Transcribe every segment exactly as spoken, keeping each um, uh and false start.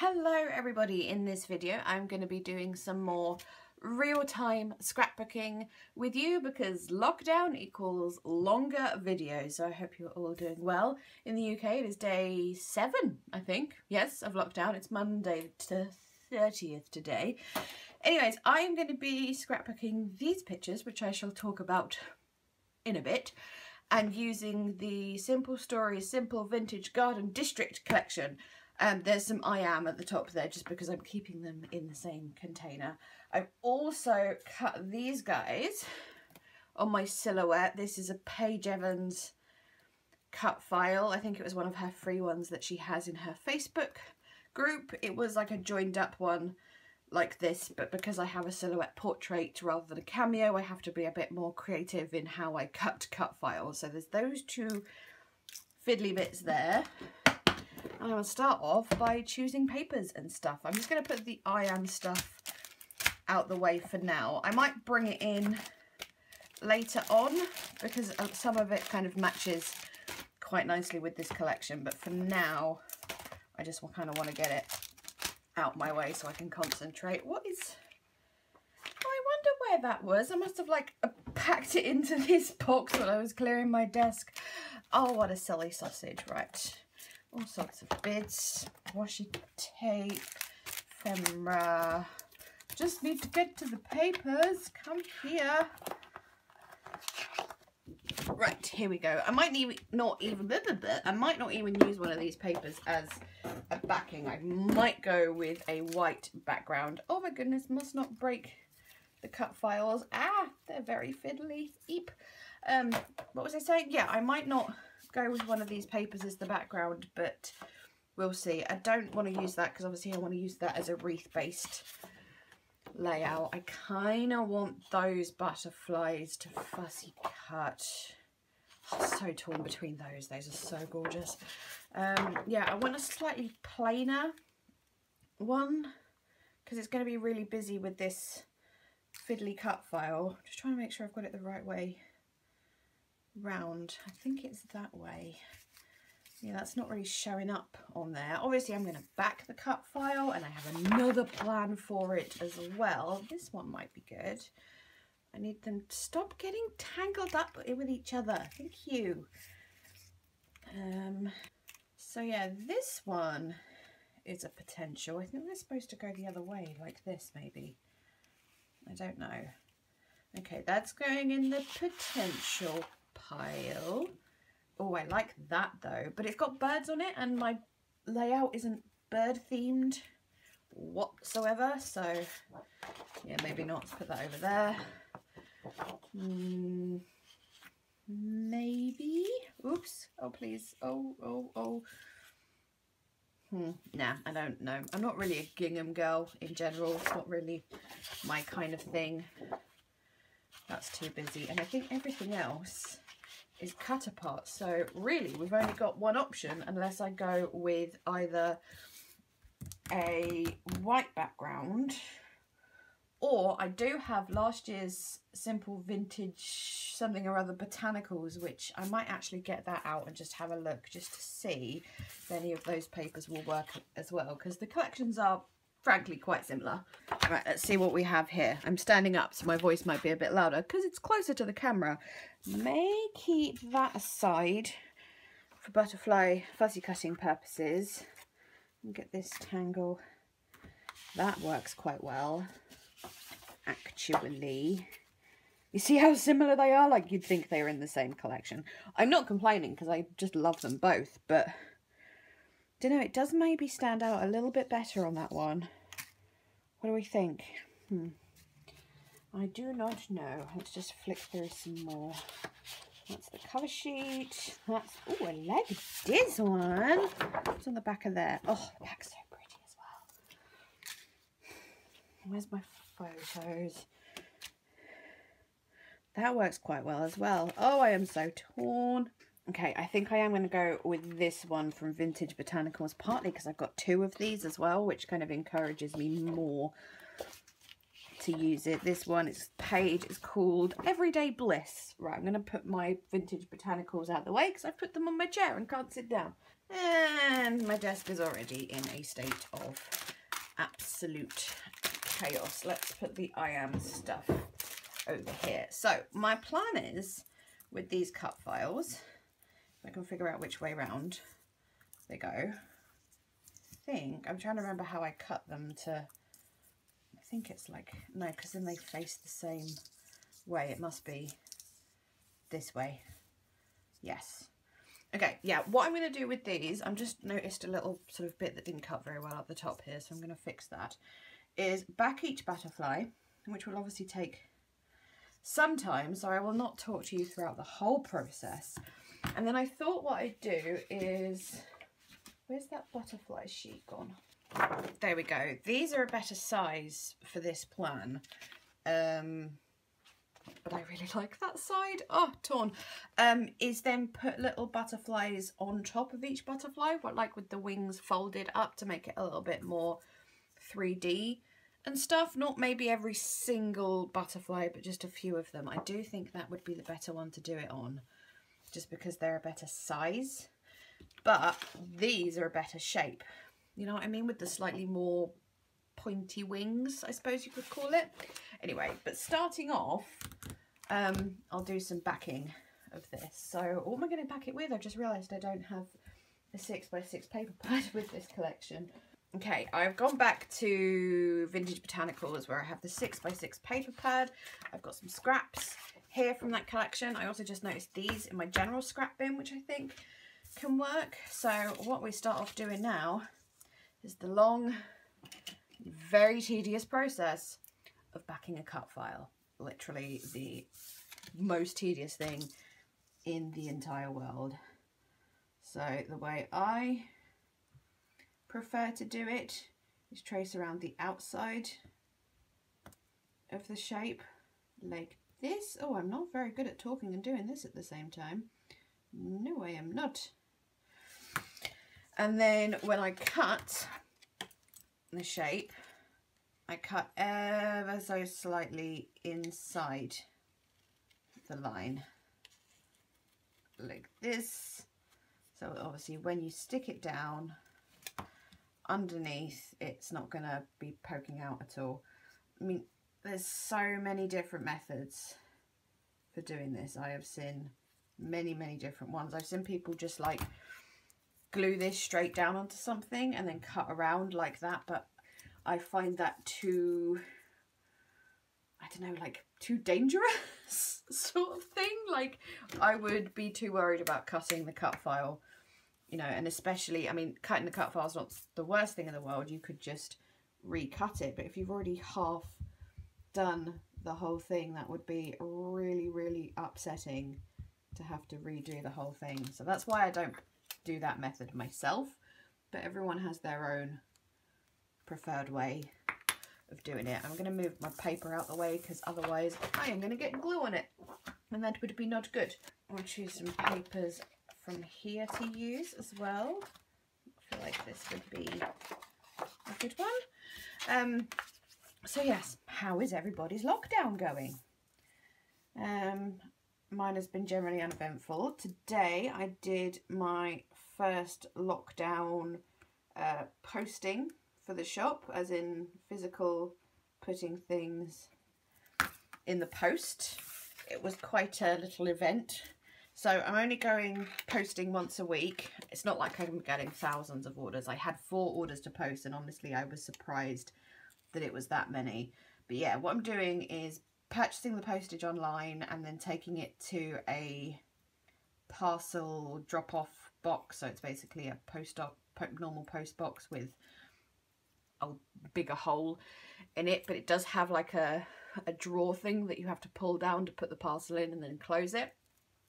Hello everybody, in this video I'm going to be doing some more real-time scrapbooking with you because lockdown equals longer videos, so I hope you're all doing well. In the U K it is day seven, I think, yes, of lockdown. It's Monday the thirtieth today. Anyways, I'm going to be scrapbooking these pictures, which I shall talk about in a bit, and using the Simple Stories Simple Vintage Garden District Collection. Um, there's some I am at the top there just because I'm keeping them in the same container. I've also cut these guys on my Silhouette. This is a Paige Evans cut file. I think it was one of her free ones that she has in her Facebook group. It was like a joined up one like this, but because I have a Silhouette portrait rather than a cameo, I have to be a bit more creative in how I cut cut files. So there's those two fiddly bits there. I'm going to start off by choosing papers and stuff. I'm just going to put the I am stuff out the way for now. I might bring it in later on because some of it kind of matches quite nicely with this collection. But for now, I just kind of want to get it out my way so I can concentrate. What is... I wonder where that was. I must have like packed it into this box when I was clearing my desk. Oh, what a silly sausage. Right. All sorts of bits, washi tape, ephemera. Just need to get to the papers. Come here. Right, here we go. I might need not even blah, blah, blah. I might not even use one of these papers as a backing. I might go with a white background. Oh my goodness, must not break the cut files. Ah, they're very fiddly. Eep. Um, what was I saying? Yeah, I might not go with one of these papers as the background, but we'll see. I don't want to use that because obviously I want to use that as a wreath-based layout. I kind of want those butterflies to fussy cut. I'm so torn between those. Those are so gorgeous. Um, yeah, I want a slightly plainer one because it's going to be really busy with this fiddly cut file. I'm just trying to make sure I've got it the right way round. I think it's that way. Yeah, that's not really showing up on there. Obviously I'm going to back the cut file and I have another plan for it as well. This one might be good. I need them to stop getting tangled up with each other. Thank you. Um, so yeah, this one is a potential. I think they're supposed to go the other way like this maybe. I don't know. Okay, that's going in the potential pile. Oh, I like that though, but it's got birds on it and my layout isn't bird themed whatsoever, so yeah, maybe not. Let's put that over there. Mm, maybe. Oops. Oh please. Oh, oh, oh. Hmm. Nah, I don't know. I'm not really a gingham girl in general. It's not really my kind of thing. That's too busy, and I think everything else is cut apart, so really we've only got one option unless I go with either a white background, or I do have last year's Simple Vintage something or other Botanicals, which I might actually get that out and just have a look just to see if any of those papers will work as well, because the collections are frankly quite similar. All right, let's see what we have here. I'm standing up, so my voice might be a bit louder because it's closer to the camera. May keep that aside for butterfly fuzzy cutting purposes. And get this tangle. That works quite well, actually. You see how similar they are? Like, you'd think they were in the same collection. I'm not complaining because I just love them both, but don't know, it does maybe stand out a little bit better on that one. What do we think? Hmm. I do not know. Let's just flick through some more. That's the cover sheet. That's, oh, I like this one. It's on the back of there. Oh, the back's so pretty as well. Where's my photos? That works quite well as well. Oh, I am so torn. Okay, I think I am going to go with this one from Vintage Botanicals, partly because I've got two of these as well, which kind of encourages me more to use it. This one, it's page, it's called Everyday Bliss. Right, I'm going to put my Vintage Botanicals out the way because I've put them on my chair and can't sit down. And my desk is already in a state of absolute chaos. Let's put the I am stuff over here. So my plan is with these cup vials, if I can figure out which way round they go. I think, I'm trying to remember how I cut them to, I think it's like, no, because then they face the same way. It must be this way. Yes. Okay, yeah, what I'm going to do with these, I'm just noticed a little sort of bit that didn't cut very well up the top here, so I'm going to fix that, is back each butterfly, which will obviously take some time, so I will not talk to you throughout the whole process. And then I thought what I'd do is, where's that butterfly sheet gone? There we go. These are a better size for this plan. Um... but I really like that side, oh, torn, um, is then put little butterflies on top of each butterfly, what, like with the wings folded up to make it a little bit more three D and stuff. Not maybe every single butterfly, but just a few of them. I do think that would be the better one to do it on, just because they're a better size, but these are a better shape. You know what I mean? With the slightly more pointy wings, I suppose you could call it. Anyway, but starting off, um, I'll do some backing of this. So what am I going to back it with? I just realised I don't have a six by six paper pad with this collection. Okay, I've gone back to Vintage Botanicals where I have the six by six paper pad. I've got some scraps here from that collection. I also just noticed these in my general scrap bin, which I think can work. So what we start off doing now is the long, very tedious process of backing a cut file. Literally the most tedious thing in the entire world. So the way I prefer to do it is trace around the outside of the shape like this. Oh, I'm not very good at talking and doing this at the same time. No, I am not. And then when I cut the shape, I cut ever so slightly inside the line like this, so obviously when you stick it down underneath, it's not gonna be poking out at all. I mean, there's so many different methods for doing this. I have seen many many different ones. I've seen people just like glue this straight down onto something and then cut around like that, but I find that too, I don't know, like too dangerous sort of thing. Like I would be too worried about cutting the cut file, you know, and especially, I mean, cutting the cut file is not the worst thing in the world. You could just recut it, but if you've already half done the whole thing, that would be really, really upsetting to have to redo the whole thing. So that's why I don't do that method myself, but everyone has their own preferred way of doing it. I'm going to move my paper out the way because otherwise I am going to get glue on it and that would be not good. I'll choose some papers from here to use as well. I feel like this would be a good one. Um, so yes, how is everybody's lockdown going? Um, mine has been generally uneventful. Today I did my first lockdown uh, posting for the shop, as in physical putting things in the post. It was quite a little event, so I'm only going posting once a week. It's not like I'm getting thousands of orders. I had four orders to post and honestly I was surprised that it was that many. But yeah, what I'm doing is purchasing the postage online and then taking it to a parcel drop-off box. So it's basically a post normal post box with a bigger hole in it, but it does have like a, a drawer thing that you have to pull down to put the parcel in and then close it.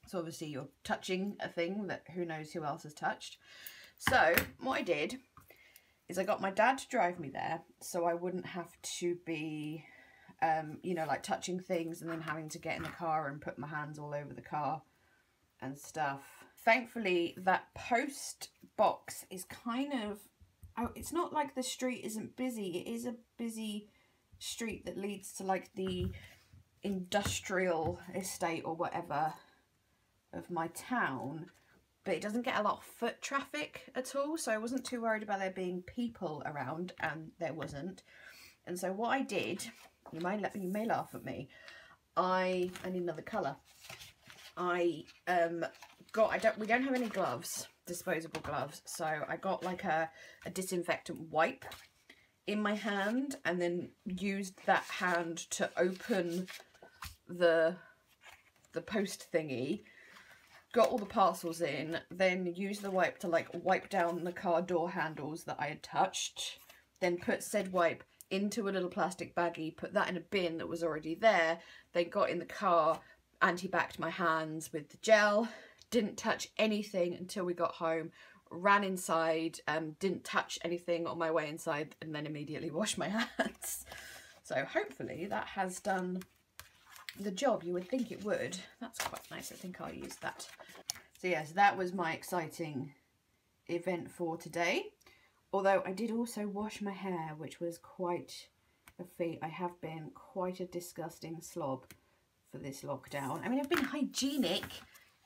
So obviously you're touching a thing that who knows who else has touched. So what I did is I got my dad to drive me there so I wouldn't have to be, um, you know, like touching things and then having to get in the car and put my hands all over the car and stuff. Thankfully that post box is kind of, oh, it's not like the street isn't busy. It is a busy street that leads to like the industrial estate or whatever of my town. but it doesn't get a lot of foot traffic at all, so I wasn't too worried about there being people around, and there wasn't. And so what I did, you may, you may laugh at me, I, I need another colour. I um, got, I don't, we don't have any gloves, disposable gloves, so I got like a, a disinfectant wipe in my hand and then used that hand to open the the post thingy, got all the parcels in, then used the wipe to like wipe down the car door handles that I had touched, then put said wipe into a little plastic baggie, put that in a bin that was already there, then got in the car, anti-backed my hands with the gel, didn't touch anything until we got home, ran inside, um, didn't touch anything on my way inside, and then immediately washed my hands. So hopefully that has done the job you would think it would. That's quite nice. I think I'll use that. So yes, yeah, so that was my exciting event for today. Although I did also wash my hair, which was quite a feat. I have been quite a disgusting slob for this lockdown. I mean, I've been hygienic,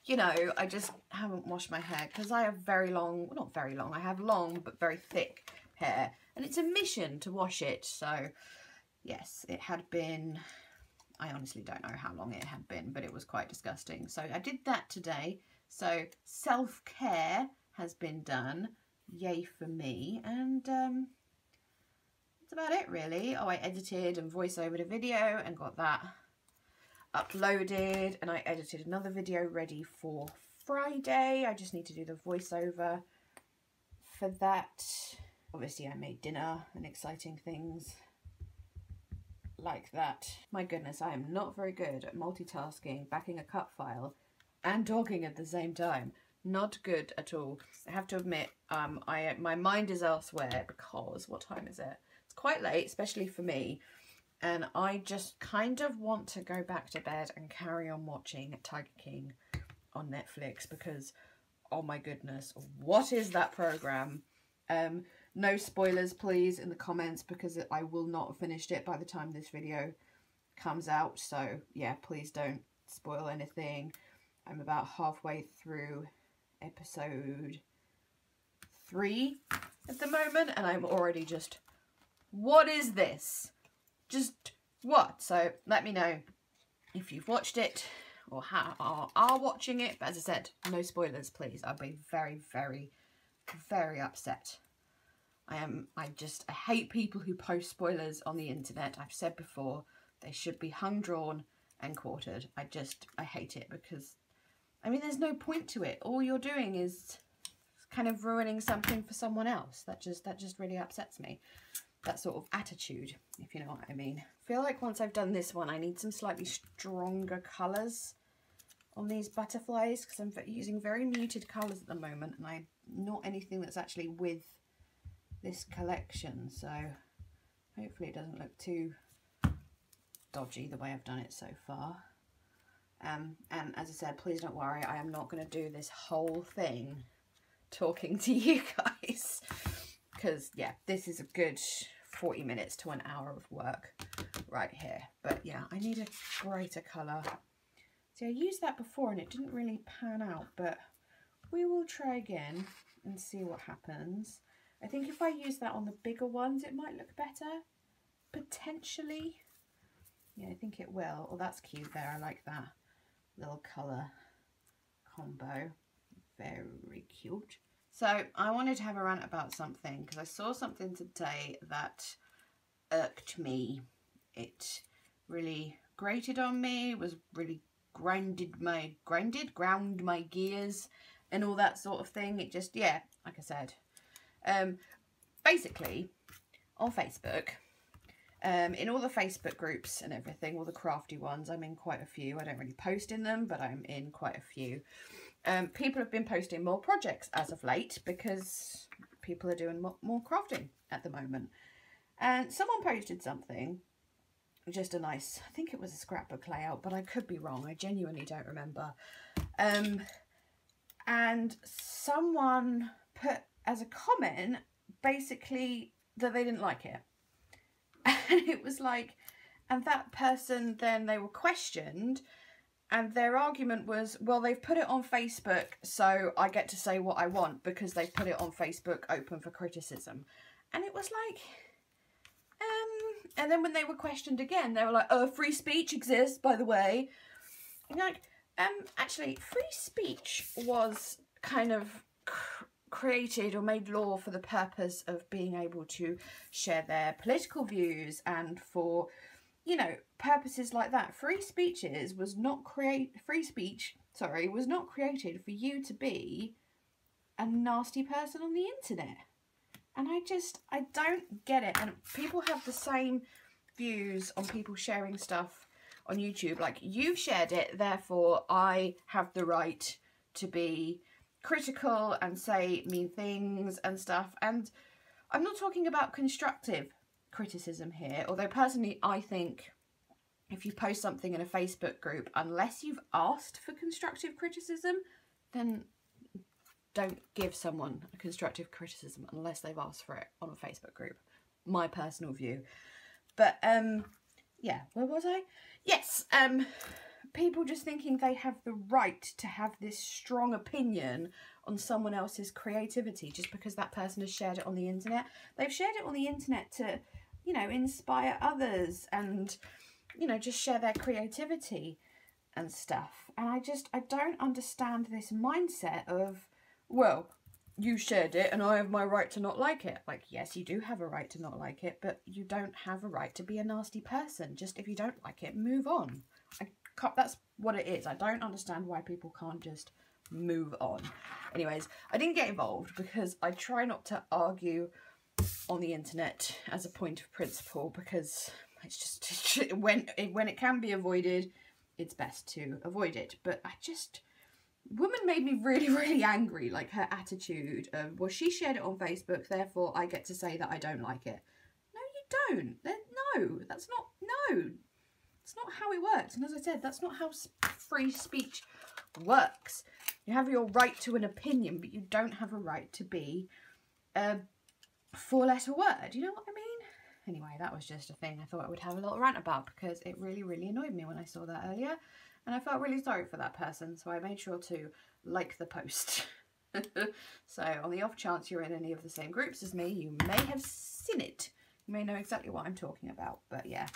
you know, I just haven't washed my hair because I have very long, well, not very long, I have long but very thick hair, and it's a mission to wash it. So yes, it had been, I honestly don't know how long it had been, but it was quite disgusting. So I did that today. So self-care has been done. Yay for me. And um, that's about it really. Oh, I edited and voice-overed a video and got that uploaded, and I edited another video ready for Friday. I just need to do the voiceover for that. Obviously I made dinner and exciting things like that. My goodness, I am not very good at multitasking, backing a cut file and talking at the same time. Not good at all. I have to admit, um, I my mind is elsewhere because, what time is it? It's quite late, especially for me. And I just kind of want to go back to bed and carry on watching Tiger King on Netflix because, oh my goodness, what is that program? Um, no spoilers, please, in the comments because I will not have finished it by the time this video comes out. So, yeah, please don't spoil anything. I'm about halfway through episode three at the moment, and I'm already just, what is this? Just what? So let me know if you've watched it or how are, are watching it. But as I said, no spoilers, please. I'll be very, very, very upset. I am. I just I hate people who post spoilers on the internet. I've said before, they should be hung, drawn, and quartered. I just I hate it because, I mean, there's no point to it. All you're doing is kind of ruining something for someone else. That just that just really upsets me. That sort of attitude, if you know what I mean. I feel like once I've done this one, I need some slightly stronger colours on these butterflies because I'm using very muted colours at the moment, and I'm not anything that's actually with this collection. So hopefully it doesn't look too dodgy the way I've done it so far. Um, and as I said, please don't worry, I am not going to do this whole thing talking to you guys. Because, yeah, this is a good forty minutes to an hour of work right here. But, yeah, I need a brighter colour. See, I used that before and it didn't really pan out, but we will try again and see what happens. I think if I use that on the bigger ones, it might look better, potentially. Yeah, I think it will. Oh, that's cute there. I like that little colour combo. Very cute. So I wanted to have a rant about something because I saw something today that irked me. It really grated on me, was really grinded my, grinded, ground my gears and all that sort of thing. It just, yeah, like I said. Um, basically, on Facebook, um, in all the Facebook groups and everything, all the crafty ones, I'm in quite a few. I don't really post in them, but I'm in quite a few. Um, people have been posting more projects as of late because people are doing more, more crafting at the moment. And someone posted something, just a nice, I think it was a scrapbook layout, but I could be wrong. I genuinely don't remember. Um, and someone put as a comment, basically, that they didn't like it. And it was like, and that person, then they were questioned And their argument was, well, they've put it on Facebook, so I get to say what I want because they've put it on Facebook open for criticism. And it was like, um, and then when they were questioned again, they were like, oh, free speech exists, by the way. And like, um, actually, free speech was kind of cr created or made law for the purpose of being able to share their political views and for, you know, purposes like that. Free speeches was not create free speech, sorry, was not created for you to be a nasty person on the internet. And I just, I don't get it. And people have the same views on people sharing stuff on YouTube. Like, you've shared it, therefore I have the right to be critical and say mean things and stuff. And I'm not talking about constructive criticism here, although personally I think if you post something in a Facebook group, unless you've asked for constructive criticism, then don't give someone a constructive criticism unless they've asked for it on a Facebook group. My personal view. But um yeah, where was I? Yes, um people just thinking they have the right to have this strong opinion on someone else's creativity just because that person has shared it on the internet. They've shared it on the internet to, you know, inspire others and, you know, just share their creativity and stuff. And I just, I don't understand this mindset of, well, you shared it and I have my right to not like it. Like, yes, you do have a right to not like it, but you don't have a right to be a nasty person. Just if you don't like it, move on. I can't, that's what it is. I don't understand why people can't just move on. Anyways, I didn't get involved because I try not to argue on the internet as a point of principle, because it's just when it, when it can be avoided, it's best to avoid it. But I just, woman made me really, really angry. Like, her attitude of, well, she shared it on Facebook, therefore I get to say that I don't like it. No, you don't. No, that's not, no, it's not how it works. And as I said, that's not how free speech works. You have your right to an opinion, but you don't have a right to be a four-letter word. You know what I mean? Anyway, that was just a thing I thought I would have a little rant about because it really, really annoyed me when I saw that earlier. And I felt really sorry for that person, so I made sure to like the post. So on the off chance you're in any of the same groups as me, you may have seen it. You may know exactly what I'm talking about, but yeah.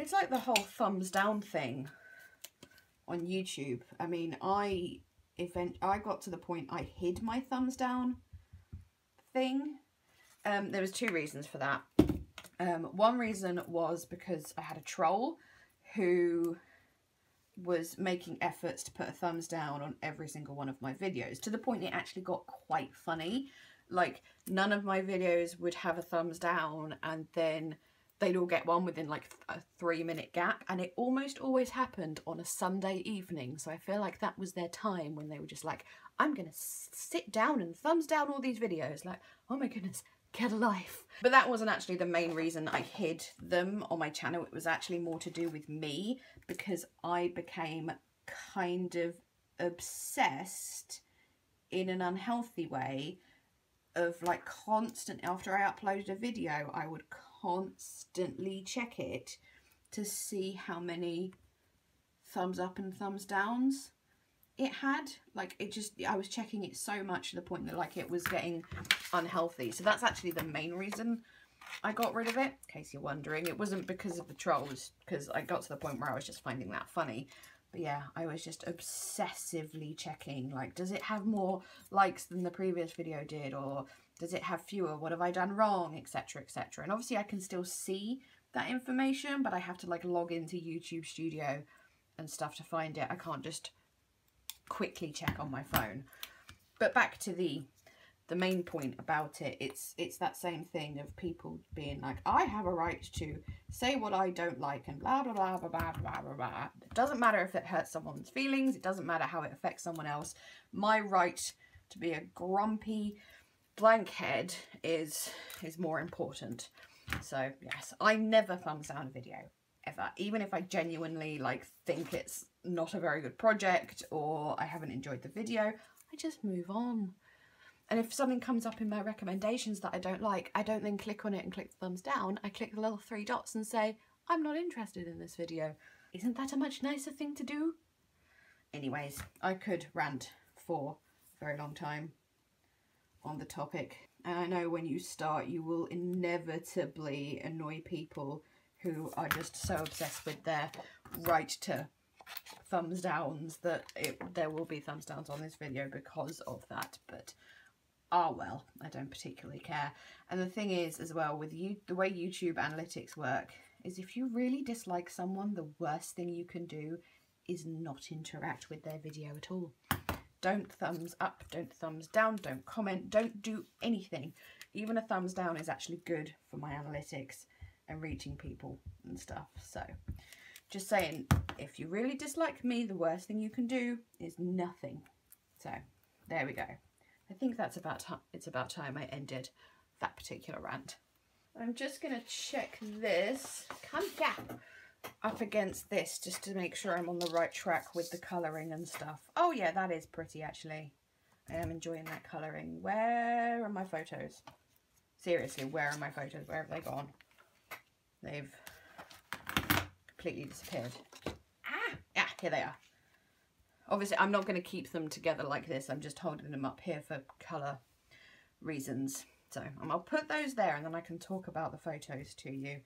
It's like the whole thumbs down thing on YouTube. I mean, I event I got to the point I hid my thumbs down thing. Um, there was two reasons for that. Um, one reason was because I had a troll who was making efforts to put a thumbs down on every single one of my videos, to the point it actually got quite funny. Like, none of my videos would have a thumbs down, and then they'd all get one within like a three minute gap, and it almost always happened on a Sunday evening. So I feel like that was their time when they were just like, I'm gonna sit down and thumbs down all these videos. Like, oh my goodness, get a life. But that wasn't actually the main reason I hid them on my channel. It was actually more to do with me, because I became kind of obsessed in an unhealthy way of like constant, after I uploaded a video, I would constantly check it to see how many thumbs up and thumbs downs it had. Like, it just, I was checking it so much to the point that like it was getting unhealthy. So that's actually the main reason I got rid of it, in case you're wondering. It wasn't because of the trolls, because I got to the point where I was just finding that funny. But yeah, I was just obsessively checking, like, does it have more likes than the previous video did, or does it have fewer? What have I done wrong? Etc, et cetera. And obviously I can still see that information, but I have to like log into YouTube Studio and stuff to find it. I can't just quickly check on my phone. But back to the the main point about it, it's it's that same thing of people being like, I have a right to say what I don't like and blah blah blah blah blah blah blah blah. It doesn't matter if it hurts someone's feelings, it doesn't matter how it affects someone else. My right to be a grumpy blankhead is is more important. So yes, I never thumbs down a video, ever, even if I genuinely like think it's not a very good project or I haven't enjoyed the video. I just move on. And if something comes up in my recommendations that I don't like, I don't then click on it and click the thumbs down. I click the little three dots and say, I'm not interested in this video. Isn't that a much nicer thing to do? Anyways, I could rant for a very long time on the topic. And I know when you start, you will inevitably annoy people who are just so obsessed with their right to thumbs downs that it, there will be thumbs downs on this video because of that. But ah well, I don't particularly care. And the thing is as well, with you, the way YouTube analytics work is if you really dislike someone, the worst thing you can do is not interact with their video at all. Don't thumbs up, don't thumbs down, don't comment, don't do anything. Even a thumbs down is actually good for my analytics and reaching people and stuff. So just saying, if you really dislike me, the worst thing you can do is nothing. So there we go. I think that's about time. It's about time I ended that particular rant. I'm just gonna check this, come back up against this just to make sure I'm on the right track with the colouring and stuff. Oh yeah, that is pretty actually. I am enjoying that colouring. Where are my photos? Seriously, where are my photos? Where have they gone? They've completely disappeared. Ah, yeah, here they are. Obviously, I'm not going to keep them together like this. I'm just holding them up here for colour reasons. So um, I'll put those there and then I can talk about the photos to you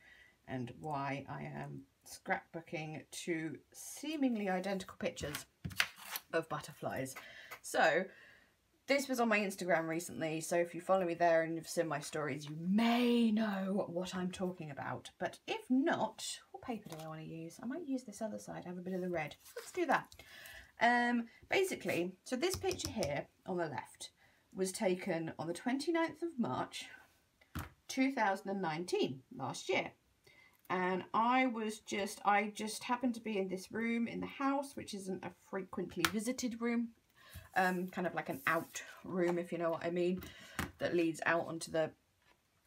and why I am scrapbooking two seemingly identical pictures of butterflies. So this was on my Instagram recently, so if you follow me there and you've seen my stories, you may know what I'm talking about. But if not, what paper do I want to use? I might use this other side, have a bit of the red. Let's do that. Um, basically, so this picture here on the left was taken on the twenty-ninth of March two thousand nineteen, last year. And I was just, I just happened to be in this room in the house, which isn't a frequently visited room, um, kind of like an out room, if you know what I mean, that leads out onto the,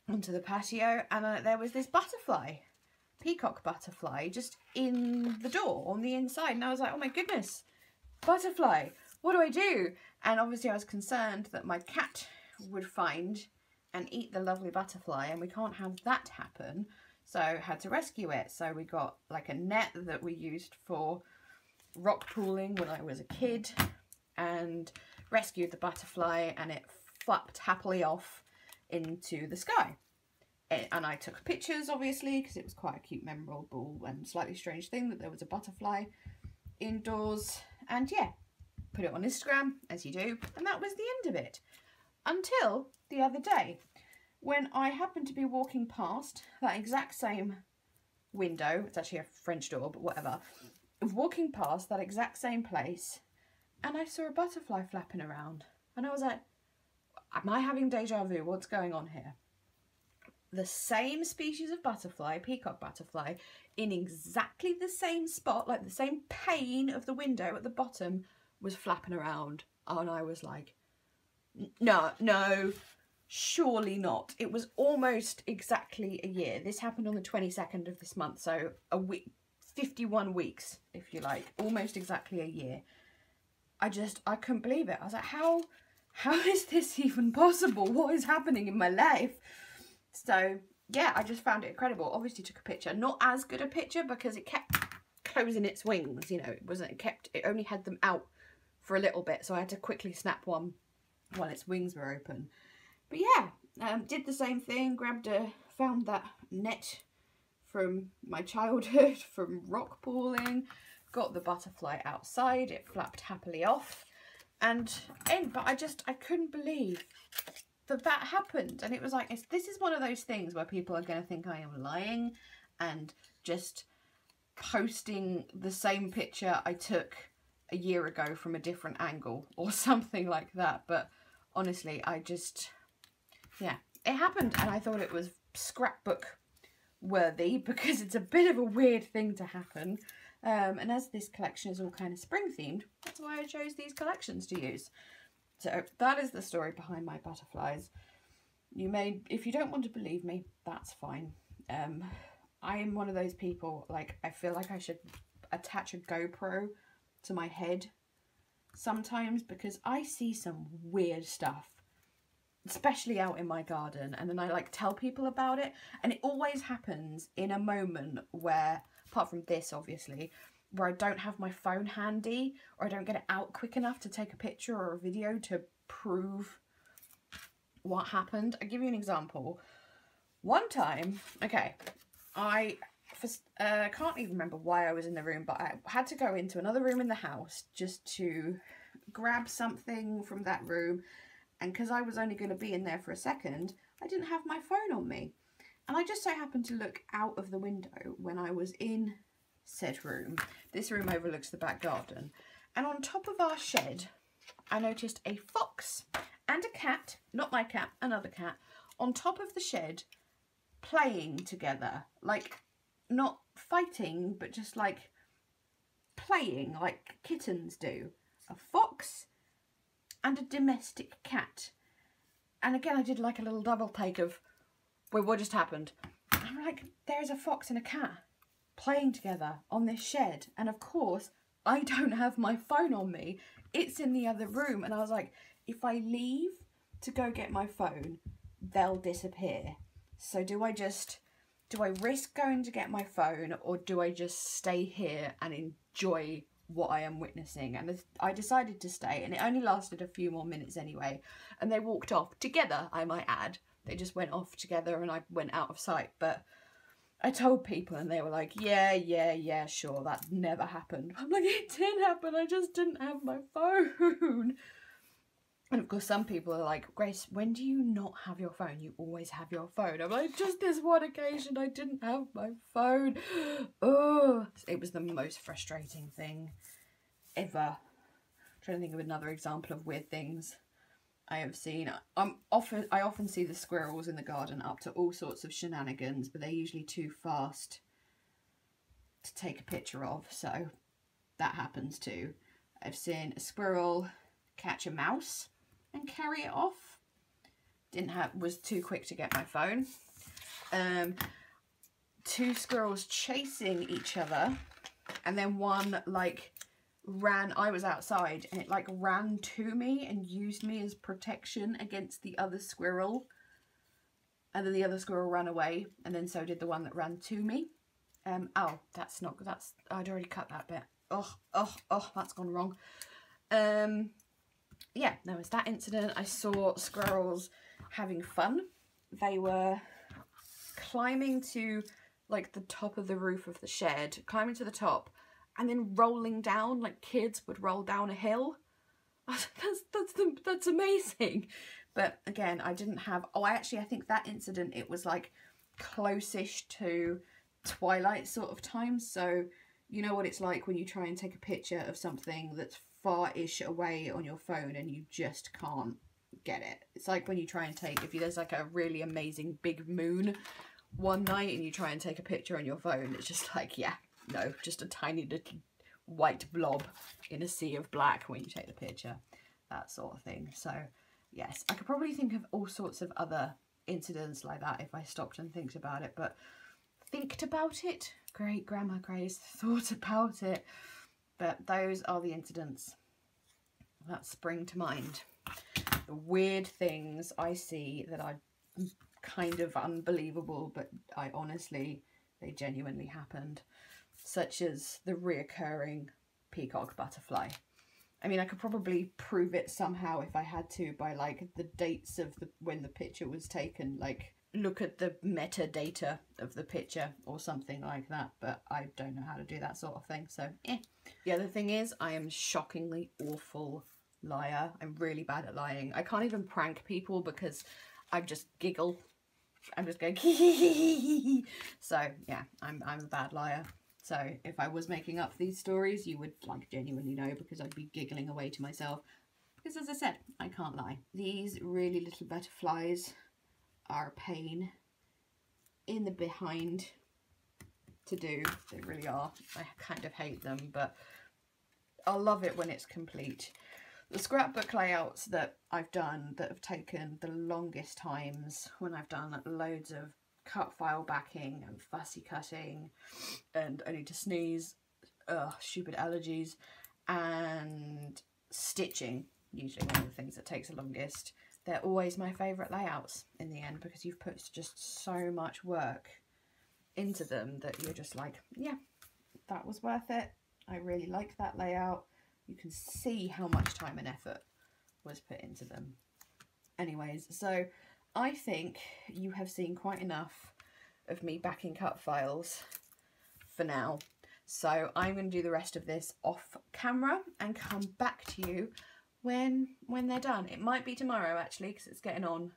onto the patio. And uh, there was this butterfly, peacock butterfly, just in the door on the inside. And I was like, oh my goodness, butterfly, what do I do? And obviously I was concerned that my cat would find and eat the lovely butterfly, and we can't have that happen. So I had to rescue it. So we got like a net that we used for rock pooling when I was a kid, and rescued the butterfly, and it flapped happily off into the sky. It, and I took pictures, obviously, because it was quite a cute, memorable and slightly strange thing that there was a butterfly indoors. And yeah, put it on Instagram, as you do. And that was the end of it. Until the other day, when I happened to be walking past that exact same window, it's actually a French door, but whatever, walking past that exact same place, and I saw a butterfly flapping around. And I was like, am I having deja vu? What's going on here? The same species of butterfly, peacock butterfly, in exactly the same spot, like the same pane of the window at the bottom, was flapping around. And I was like, no, no. Surely not. It was almost exactly a year. This happened on the twenty-second of this month, so a week, fifty-one weeks, if you like, almost exactly a year. I just, I couldn't believe it. I was like, how, how is this even possible? What is happening in my life? So yeah, I just found it incredible. Obviously took a picture, not as good a picture because it kept closing its wings, you know, it wasn't, it kept, it only had them out for a little bit. So I had to quickly snap one while its wings were open. But yeah, um, did the same thing, grabbed a, found that net from my childhood, from rock pooling, got the butterfly outside, it flapped happily off, and end, but I just, I couldn't believe that that happened. And it was like, it's, this is one of those things where people are going to think I am lying and just posting the same picture I took a year ago from a different angle or something like that. But honestly, I just... yeah, it happened, and I thought it was scrapbook worthy because it's a bit of a weird thing to happen. Um, and as this collection is all kind of spring themed, that's why I chose these collections to use. So that is the story behind my butterflies. You may, if you don't want to believe me, that's fine. Um, I am one of those people, like, I feel like I should attach a GoPro to my head sometimes because I see some weird stuff, especially out in my garden, and then I like tell people about it, and it always happens in a moment where apart from this obviously, where I don't have my phone handy or I don't get it out quick enough to take a picture or a video to prove what happened. I'll give you an example. One time, okay, I uh, can't even remember why I was in the room, but I had to go into another room in the house just to grab something from that room, and because I was only going to be in there for a second, I didn't have my phone on me. And I just so happened to look out of the window when I was in said room. This room overlooks the back garden. And on top of our shed, I noticed a fox and a cat, not my cat, another cat, on top of the shed playing together. Like, not fighting, but just like playing like kittens do. A fox and a domestic cat. And again, I did like a little double take of, wait, what just happened? I'm like, there's a fox and a cat playing together on this shed. And of course, I don't have my phone on me. It's in the other room. And I was like, if I leave to go get my phone, they'll disappear. So do I just, do I risk going to get my phone, or do I just stay here and enjoy what I am witnessing? And I decided to stay, and it only lasted a few more minutes anyway. And they walked off together, I might add. They just went off together and I went out of sight. But I told people and they were like, yeah, yeah, yeah, sure, that never happened. I'm like, it did happen, I just didn't have my phone. And of course, some people are like, Grace, when do you not have your phone? You always have your phone. I'm like, just this one occasion, I didn't have my phone. Oh, it was the most frustrating thing ever. I'm trying to think of another example of weird things I have seen. I'm often, I often see the squirrels in the garden up to all sorts of shenanigans, but they're usually too fast to take a picture of. So that happens too. I've seen a squirrel catch a mouse and carry it off. Didn't have, was too quick to get my phone. Um, two squirrels chasing each other, and then one like ran, I was outside and it like ran to me and used me as protection against the other squirrel, and then the other squirrel ran away, and then so did the one that ran to me. Um, oh, that's not, that's, I'd already cut that bit. Oh, oh, oh, that's gone wrong. Um, Yeah, there was that incident. I saw squirrels having fun. They were climbing to like the top of the roof of the shed, climbing to the top and then rolling down, like kids would roll down a hill. I was like, that's, that's, the, that's amazing. But again, I didn't have, oh, I actually, I think that incident, it was like close-ish to twilight sort of time. So you know what it's like when you try and take a picture of something that's far-ish away on your phone and you just can't get it. It's like when you try and take, if you, there's like a really amazing big moon one night and you try and take a picture on your phone, it's just like, yeah, no, just a tiny little white blob in a sea of black when you take the picture, that sort of thing. So yes, I could probably think of all sorts of other incidents like that if I stopped and think about it, but think about it, great grammar Grace, thought about it. But those are the incidents that spring to mind. The weird things I see that are kind of unbelievable, but I honestly, they genuinely happened. Such as the reoccurring peacock butterfly. I mean, I could probably prove it somehow if I had to by like the dates of the, when the picture was taken. Like look at the metadata of the picture or something like that, but I don't know how to do that sort of thing, so eh. The other thing is I am shockingly awful liar. I'm really bad at lying. I can't even prank people because I just giggle. I'm just going so yeah, I'm, I'm a bad liar. So if I was making up these stories, you would like genuinely know because I'd be giggling away to myself, because as I said, I can't lie. These really little butterflies are a pain in the behind to do. They really are. I kind of hate them, but I love it when it's complete. The scrapbook layouts that I've done that have taken the longest times, when I've done loads of cut file backing and fussy cutting and I need to sneeze, ugh, stupid allergies, and stitching, usually one of the things that takes the longest. They're always my favourite layouts in the end, because you've put just so much work into them that you're just like, yeah, that was worth it. I really like that layout. You can see how much time and effort was put into them. Anyways, so I think you have seen quite enough of me backing up files for now. So I'm going to do the rest of this off camera and come back to you when when they're done. It might be tomorrow actually, because it's getting on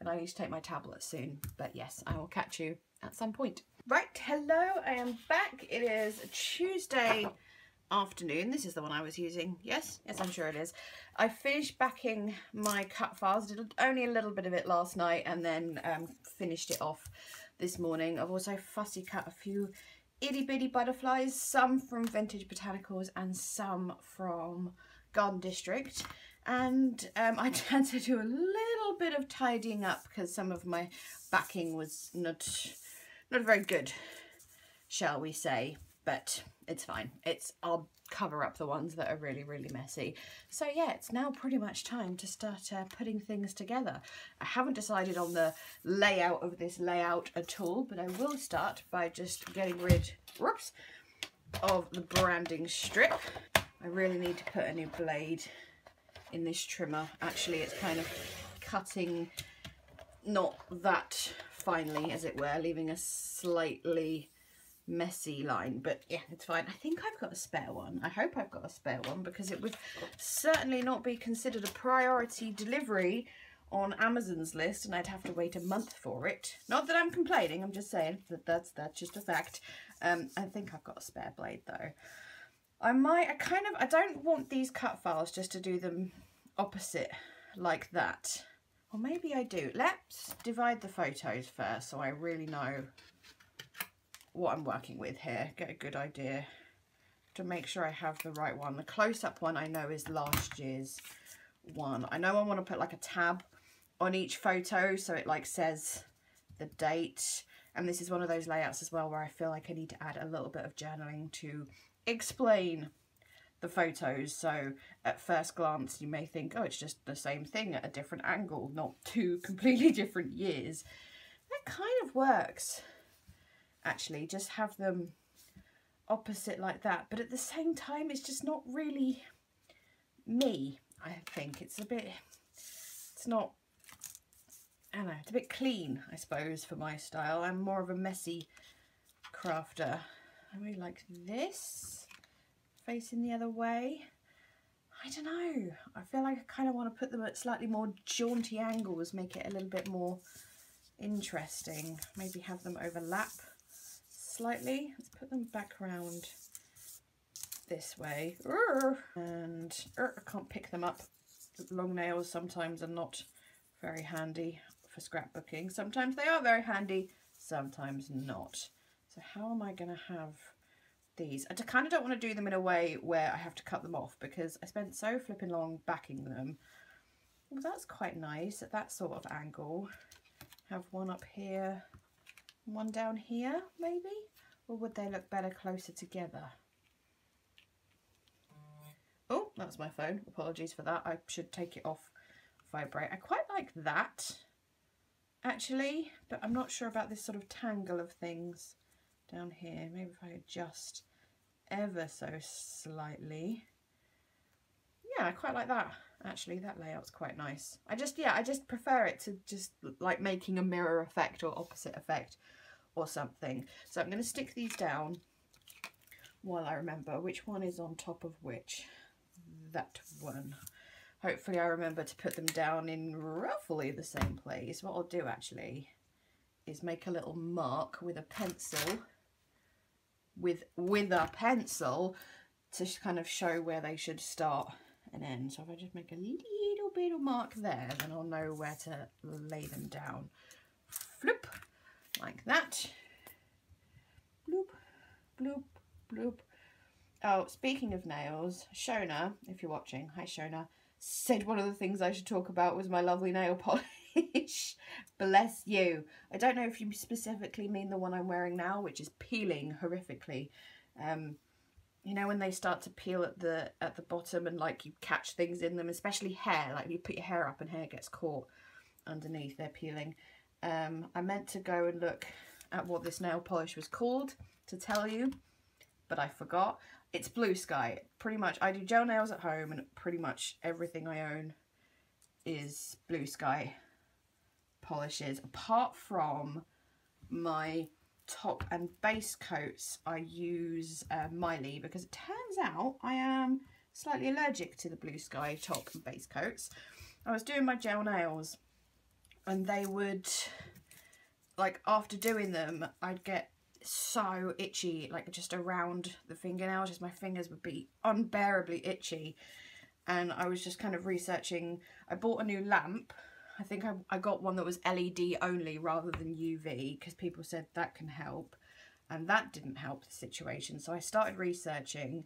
and I need to take my tablet soon. But yes, I will catch you at some point. Right, hello, I am back. It is Tuesday afternoon. This is the one I was using. Yes, yes, I'm sure it is. I finished backing my cut files. I did only a little bit of it last night and then um, finished it off this morning. I've also fussy cut a few itty bitty butterflies, some from Vintage Botanicals and some from Garden District. And um, I had to do a little bit of tidying up because some of my backing was not, not very good, shall we say. But it's fine. It's, I'll cover up the ones that are really, really messy. So yeah, it's now pretty much time to start uh, putting things together. I haven't decided on the layout of this layout at all, but I will start by just getting rid, whoops, of the branding strip. I really need to put a new blade in this trimmer. Actually, it's kind of cutting not that finely, as it were, leaving a slightly messy line, but yeah, it's fine. I think I've got a spare one. I hope I've got a spare one, because it would certainly not be considered a priority delivery on Amazon's list and I'd have to wait a month for it. Not that I'm complaining, I'm just saying that that's that's just a fact. um I think I've got a spare blade though. I might I kind of I don't want these cut files just to do them opposite like that, or maybe I do. Let's divide the photos first so I really know what I'm working with here, get a good idea to make sure I have the right one. The close-up one I know is last year's one. I know I want to put like a tab on each photo so it like says the date, and this is one of those layouts as well where I feel like I need to add a little bit of journaling to explain the photos. So at first glance you may think, oh, it's just the same thing at a different angle, not two completely different years. That kind of works. Actually, just have them opposite like that, but at the same time it's just not really me. I think it's a bit, it's not, I don't know, it's a bit clean, I suppose, for my style. I'm more of a messy crafter. I really like this facing the other way. I don't know, I feel like I kind of want to put them at slightly more jaunty angles, make it a little bit more interesting. Maybe have them overlap slightly. Let's put them back around this way. And uh, I can't pick them up. Long nails sometimes are not very handy for scrapbooking. Sometimes they are very handy, sometimes not. So how am I going to have these? I kind of don't want to do them in a way where I have to cut them off, because I spent so flipping long backing them. Well, that's quite nice at that sort of angle. Have one up here, one down here maybe, or would they look better closer together? Oh, that's my phone, apologies for that. I should take it off vibrate. I quite like that actually, but I'm not sure about this sort of tangle of things down here. Maybe if I adjust ever so slightly. Yeah, I quite like that actually. That layout's quite nice. I just, yeah, I just prefer it to just like making a mirror effect or opposite effect or something. So I'm going to stick these down while I remember which one is on top of which. That one. Hopefully I remember to put them down in roughly the same place. What I'll do actually is make a little mark with a pencil, with, with a pencil, to kind of show where they should start and end. So if I just make a little bit of mark there, then I'll know where to lay them down. Floop, like that. Bloop, bloop, bloop. Oh, speaking of nails, Shona, if you're watching, hi Shona, said one of the things I should talk about was my lovely nail polish. Bless you. I don't know if you specifically mean the one I'm wearing now, which is peeling horrifically. Um, You know when they start to peel at the at the bottom and like you catch things in them, especially hair, like you put your hair up and hair gets caught underneath, they're peeling. Um, I meant to go and look at what this nail polish was called to tell you, but I forgot. It's Blue Sky. Pretty much, I do gel nails at home and pretty much everything I own is Blue Sky polishes. Apart from my top and base coats, I use uh, Miley, because it turns out I am slightly allergic to the Blue Sky top and base coats. I was doing my gel nails and they would, like, after doing them, I'd get so itchy, like just around the fingernails, just my fingers would be unbearably itchy. And I was just kind of researching. I bought a new lamp. I think I, I got one that was L E D only rather than U V, because people said that can help, and that didn't help the situation. So I started researching,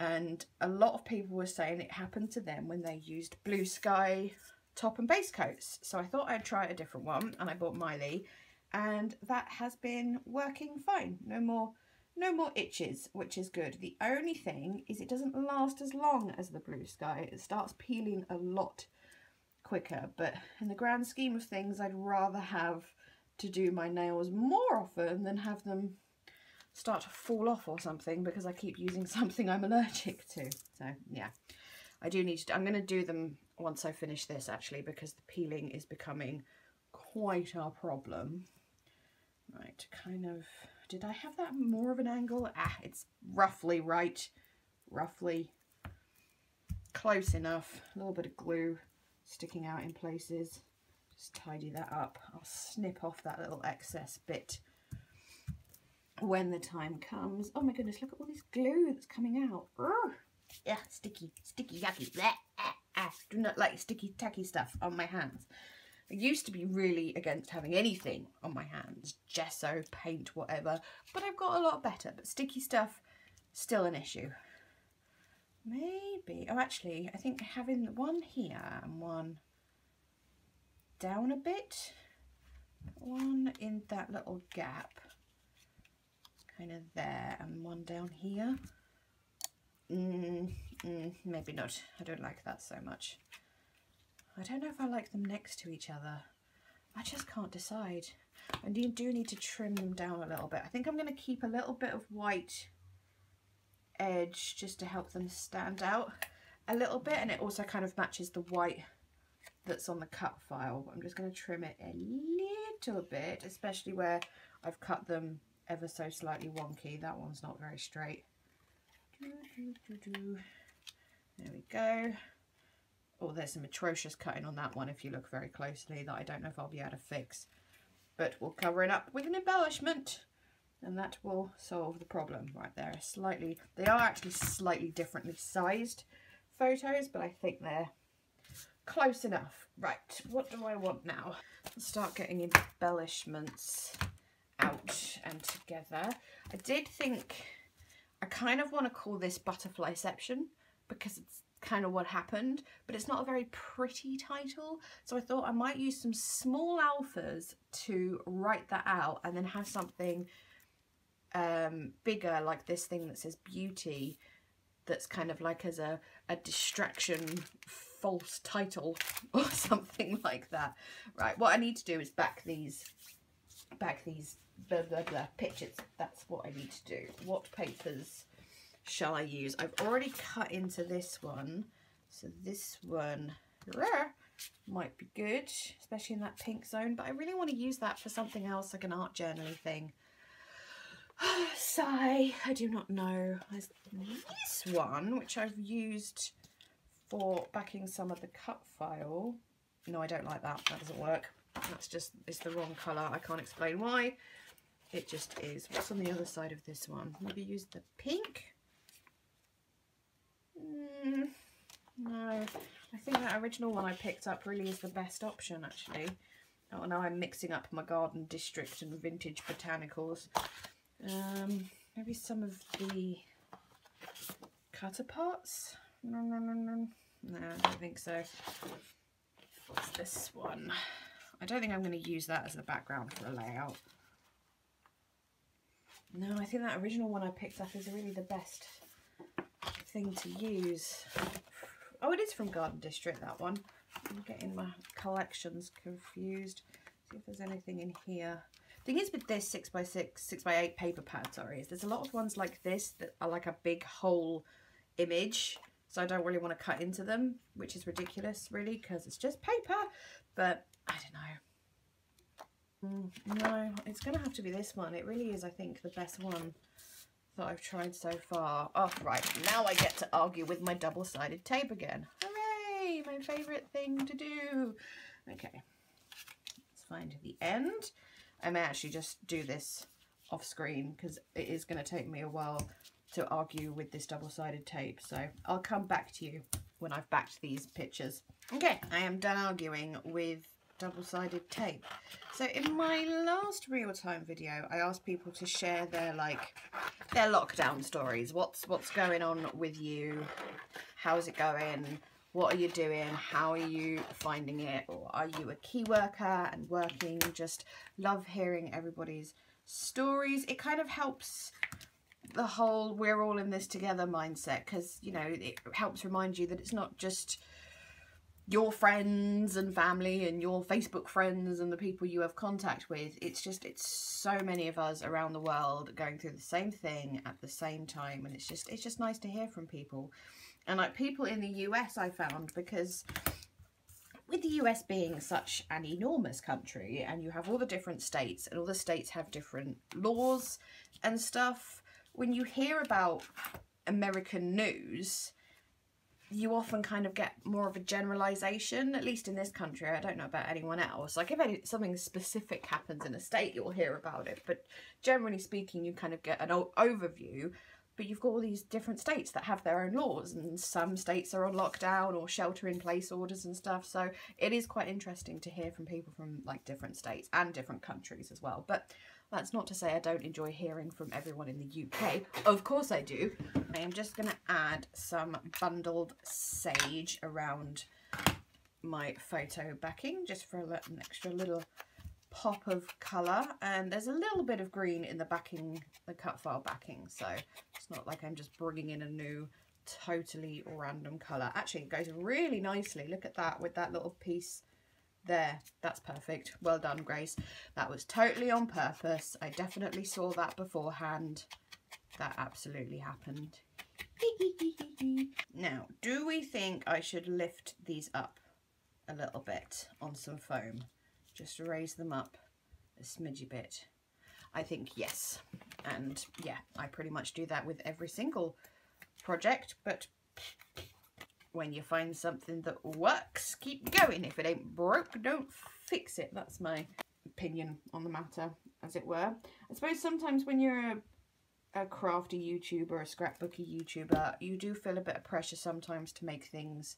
and a lot of people were saying it happened to them when they used Blue Sky top and base coats. So I thought I'd try a different one, and I bought Miley, and that has been working fine. No more no more itches, which is good. The only thing is it doesn't last as long as the Blue Sky. It starts peeling a lot quicker, but in the grand scheme of things, I'd rather have to do my nails more often than have them start to fall off or something, because I keep using something I'm allergic to. So yeah, I do need to, I'm going to do them once I finish this actually, because the peeling is becoming quite our problem. Right, kind of, did I have that more of an angle? Ah, it's roughly right, roughly close enough. A little bit of glue sticking out in places. Just tidy that up. I'll snip off that little excess bit when the time comes. Oh my goodness, look at all this glue that's coming out. Ugh. Yeah, sticky, sticky, yucky. Blech, ah, ah. Do not like sticky, tacky stuff on my hands. I used to be really against having anything on my hands, gesso, paint, whatever, but I've got a lot better. But sticky stuff, still an issue. Maybe, oh actually, I think having one here and one down a bit, one in that little gap, kind of there, and one down here. Mm, mm, maybe not, I don't like that so much. I don't know if I like them next to each other. I just can't decide. I do need to trim them down a little bit. I think I'm going to keep a little bit of white edge just to help them stand out a little bit, and it also kind of matches the white that's on the cut file. But I'm just going to trim it a little bit, especially where I've cut them ever so slightly wonky. That one's not very straight. Doo, doo, doo, doo. There we go. Oh, there's some atrocious cutting on that one if you look very closely that I don't know if I'll be able to fix. But we'll cover it up with an embellishment, and that will solve the problem. Right, there are slightly, they are actually slightly differently sized photos, but I think they're close enough. Right, what do I want now? Let's start getting embellishments out and together. I did think, I kind of want to call this Butterflyception, because it's kind of what happened, but it's not a very pretty title, so I thought I might use some small alphas to write that out, and then have something um bigger like this thing that says beauty, that's kind of like as a a distraction false title or something like that. Right, what I need to do is back these back these blah blah blah pictures. That's what I need to do. What papers shall I use? I've already cut into this one, so this one rah, might be good, especially in that pink zone, but I really want to use that for something else, like an art journaling thing. Sigh, I do not know. There's this one, which I've used for backing some of the cut file. No, I don't like that, that doesn't work. That's just, it's the wrong colour, I can't explain why. It just is. What's on the other side of this one? Maybe use the pink? Mm, no, I think that original one I picked up really is the best option actually. Oh, now I'm mixing up my garden district and vintage botanicals. Um, maybe some of the cutter parts? No, no, no, no. No, I don't think so. What's this one? I don't think I'm going to use that as the background for a layout. No, I think that original one I picked up is really the best thing to use. Oh, it is from Garden District, that one. I'm getting my collections confused. See if there's anything in here. thing is with this six by six, six by eight paper pad, sorry, is there's a lot of ones like this that are like a big whole image. So I don't really want to cut into them, which is ridiculous really, because it's just paper. But I don't know. No, it's going to have to be this one. It really is, I think, the best one that I've tried so far. Oh, right. Now I get to argue with my double-sided tape again. Hooray! My favourite thing to do. Okay. Let's find the end. I may actually just do this off screen because it is going to take me a while to argue with this double-sided tape, so I'll come back to you when I've backed these pictures. Okay, I am done arguing with double-sided tape. So in my last real-time video, I asked people to share their like their lockdown stories. What's what's going on with you? How's it going? What are you doing? How are you finding it? Or are you a key worker and working? Just love hearing everybody's stories. It kind of helps the whole we're all in this together mindset, because you know it helps remind you that it's not just your friends and family and your Facebook friends and the people you have contact with. It's just it's so many of us around the world going through the same thing at the same time, and it's just it's just nice to hear from people. And like people in the U S, I found, because with the U S being such an enormous country and you have all the different states and all the states have different laws and stuff, when you hear about American news, you often kind of get more of a generalization, at least in this country. I don't know about anyone else. Like if any, something specific happens in a state, you'll hear about it. But generally speaking, you kind of get an overview, but you've got all these different states that have their own laws, and some states are on lockdown or shelter in place orders and stuff. So it is quite interesting to hear from people from like different states and different countries as well. But that's not to say I don't enjoy hearing from everyone in the U K. Of course I do. I am just going to add some bundled sage around my photo backing just for an extra little pop of colour. And there's a little bit of green in the backing, the cut file backing. So it's not like I'm just bringing in a new totally random colour. Actually, it goes really nicely. Look at that with that little piece there, that's perfect. Well done, Grace. That was totally on purpose. I definitely saw that beforehand. That absolutely happened. Now, do we think I should lift these up a little bit on some foam? Just raise them up a smidgy bit. I think yes. And yeah, I pretty much do that with every single project, but when you find something that works, keep going. If it ain't broke, don't fix it. That's my opinion on the matter, as it were. I suppose sometimes when you're a, a crafty YouTuber, a scrapbooky YouTuber, you do feel a bit of pressure sometimes to make things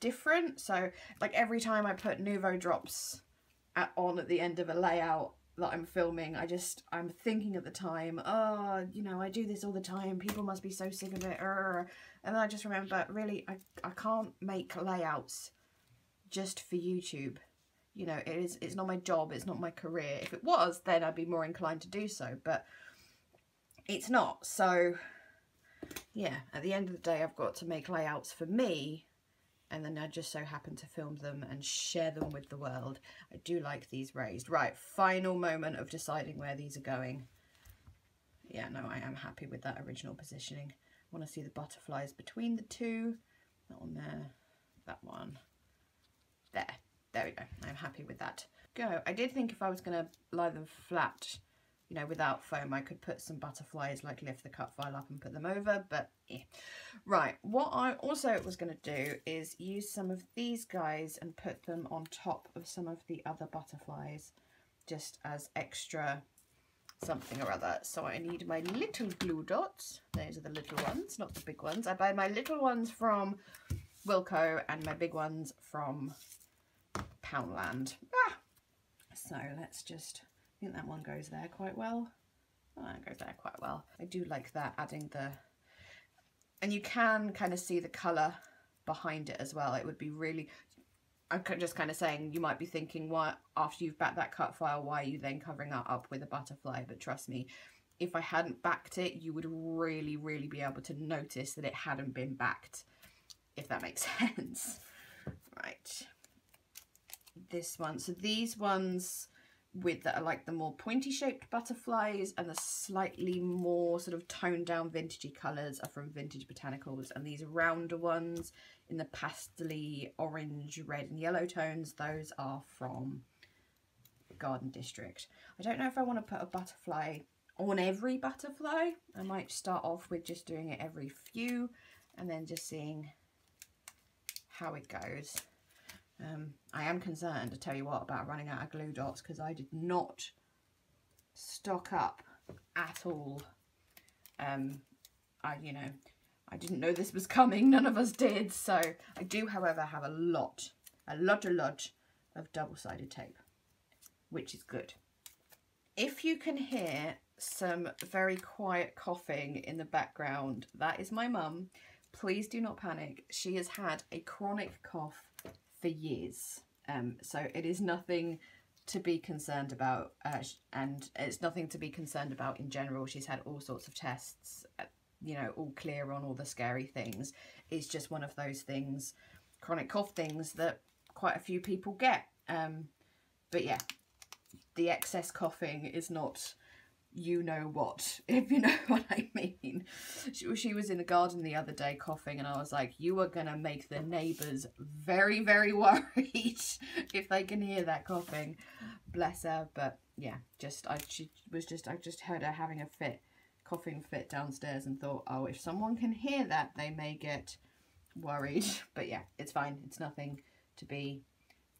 different. So, like every time I put Nuvo drops at, on at the end of a layout that I'm filming, I just, I'm thinking at the time, oh, you know, I do this all the time, people must be so sick of it, and then I just remember, really, I, I can't make layouts just for YouTube, you know, it is, it's not my job, it's not my career. If it was, then I'd be more inclined to do so, but it's not, so, yeah, at the end of the day, I've got to make layouts for me, and then I just so happen to film them and share them with the world. I do like these raised. Right, final moment of deciding where these are going. Yeah, no, I am happy with that original positioning. I want to see the butterflies between the two. That one there, that one. There, there we go. I'm happy with that. Go. I did think if I was going to lie them flat, you know, without foam, I could put some butterflies, like lift the cut file up and put them over, but eh. Right, what I also was going to do is use some of these guys and put them on top of some of the other butterflies, just as extra something or other. So I need my little glue dots. Those are the little ones, not the big ones. I buy my little ones from Wilco and my big ones from Poundland. Ah! So let's just... I think that one goes there quite well. Oh, that goes there quite well. I do like that, adding the... And you can kind of see the colour behind it as well. It would be really... I'm just kind of saying, you might be thinking, why, after you've backed that cut file, why are you then covering that up with a butterfly? But trust me, if I hadn't backed it, you would really, really be able to notice that it hadn't been backed, if that makes sense. Right. This one. So these ones... with that are like the more pointy shaped butterflies, and the slightly more sort of toned down vintagey colours are from Vintage Botanicals, and these rounder ones in the pastely orange, red and yellow tones, those are from Garden District. I don't know if I want to put a butterfly on every butterfly. I might start off with just doing it every few and then just seeing how it goes. Um, I am concerned, I tell you what, about running out of glue dots, because I did not stock up at all. Um, I, you know, I didn't know this was coming. None of us did. So I do, however, have a lot, a lot, a lot of double-sided tape, which is good. If you can hear some very quiet coughing in the background, that is my mum. Please do not panic. She has had a chronic cough for years, um, so it is nothing to be concerned about, uh, and it's nothing to be concerned about in general. She's had all sorts of tests, you know, all clear on all the scary things. It's just one of those things, chronic cough things, that quite a few people get, um, but yeah, the excess coughing is not you know what, if you know what I mean. She, she was in the garden the other day coughing, and I was like, you are gonna make the neighbours very, very worried if they can hear that coughing. Bless her. But yeah, just I she was just I just heard her having a fit, coughing fit downstairs, and thought, oh, if someone can hear that, they may get worried. But yeah, it's fine. It's nothing to be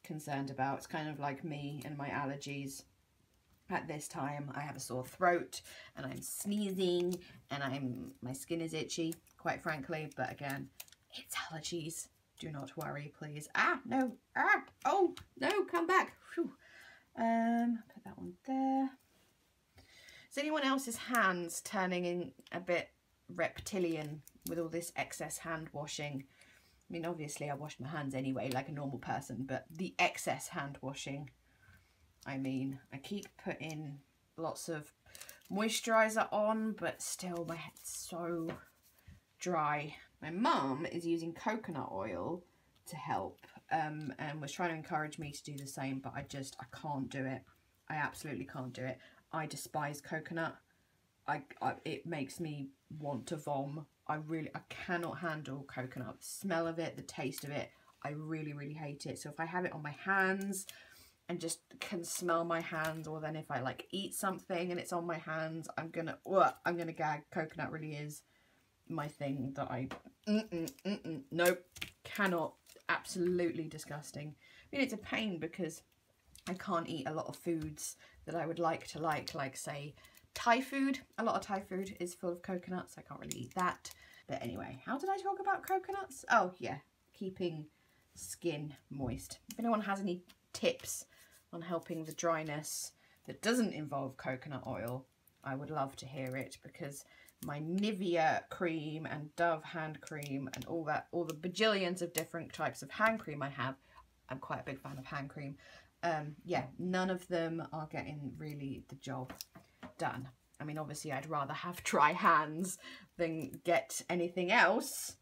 concerned about. It's kind of like me and my allergies. At this time, I have a sore throat, and I'm sneezing, and I'm my skin is itchy, quite frankly. But again, it's allergies. Do not worry, please. Ah, no. Ah, oh, no, come back. Whew. Um, put that one there. Is anyone else's hands turning in a bit reptilian with all this excess hand washing? I mean, obviously, I wash my hands anyway, like a normal person, but the excess hand washing. I mean, I keep putting lots of moisturiser on, but still my head's so dry. My mum is using coconut oil to help, um, and was trying to encourage me to do the same, but I just, I can't do it. I absolutely can't do it. I despise coconut. I, I it makes me want to vom. I really, I cannot handle coconut. The smell of it, the taste of it, I really, really hate it. So if I have it on my hands, and just can smell my hands, or then if I like eat something and it's on my hands, I'm gonna, ugh, I'm gonna gag. Coconut really is my thing that I, mm-mm, mm-mm, nope, cannot, absolutely disgusting. I mean, it's a pain because I can't eat a lot of foods that I would like to like, like say Thai food. A lot of Thai food is full of coconuts, so I can't really eat that. But anyway, how did I talk about coconuts? Oh yeah, keeping skin moist. If anyone has any tips on helping the dryness that doesn't involve coconut oil, I would love to hear it, because my Nivea cream and Dove hand cream and all that, all the bajillions of different types of hand cream I have, I'm quite a big fan of hand cream, um, yeah, none of them are getting really the job done. I mean, obviously I'd rather have dry hands than get anything else,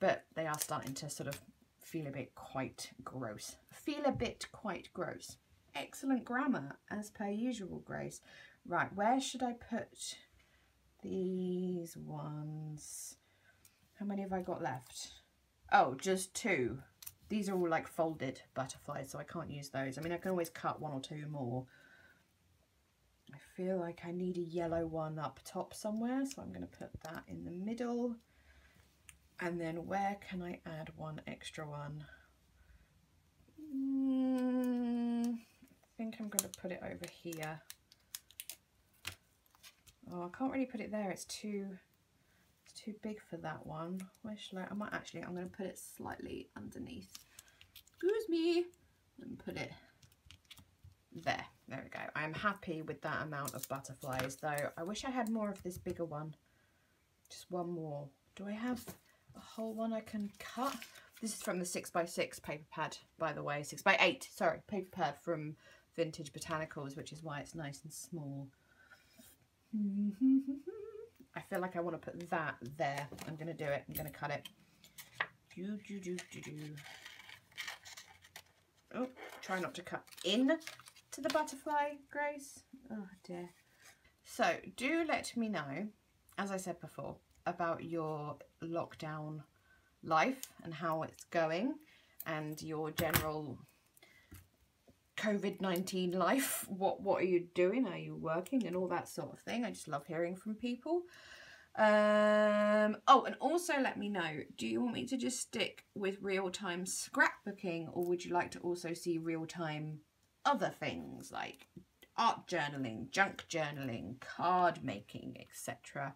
but they are starting to sort of feel a bit quite gross. Feel a bit quite gross. Excellent grammar, as per usual, Grace. Right, where should I put these ones? How many have I got left? Oh, just two. These are all like folded butterflies, so I can't use those. I mean, I can always cut one or two more. I feel like I need a yellow one up top somewhere, so I'm going to put that in the middle. And then where can I add one extra one? Mm, I think I'm going to put it over here. Oh, I can't really put it there. It's too, it's too big for that one. Where should I? I might actually, I'm going to put it slightly underneath. Excuse me. And put it there. There we go. I'm happy with that amount of butterflies, though. I wish I had more of this bigger one. Just one more. Do I have a whole one I can cut? This is from the six by six paper pad, by the way. six by eight, sorry, paper pad from Vintage Botanicals, which is why it's nice and small. I feel like I want to put that there. I'm going to do it. I'm going to cut it. Do, do, do, do, do. Oh, try not to cut in to the butterfly, Grace? Oh dear. So do let me know, as I said before, about your lockdown life and how it's going, and your general COVID nineteen life. What what are you doing? Are you working? And all that sort of thing. I just love hearing from people. Um, oh, and also let me know, do you want me to just stick with real-time scrapbooking, or would you like to also see real-time other things like art journaling, junk journaling, card making, et cetera,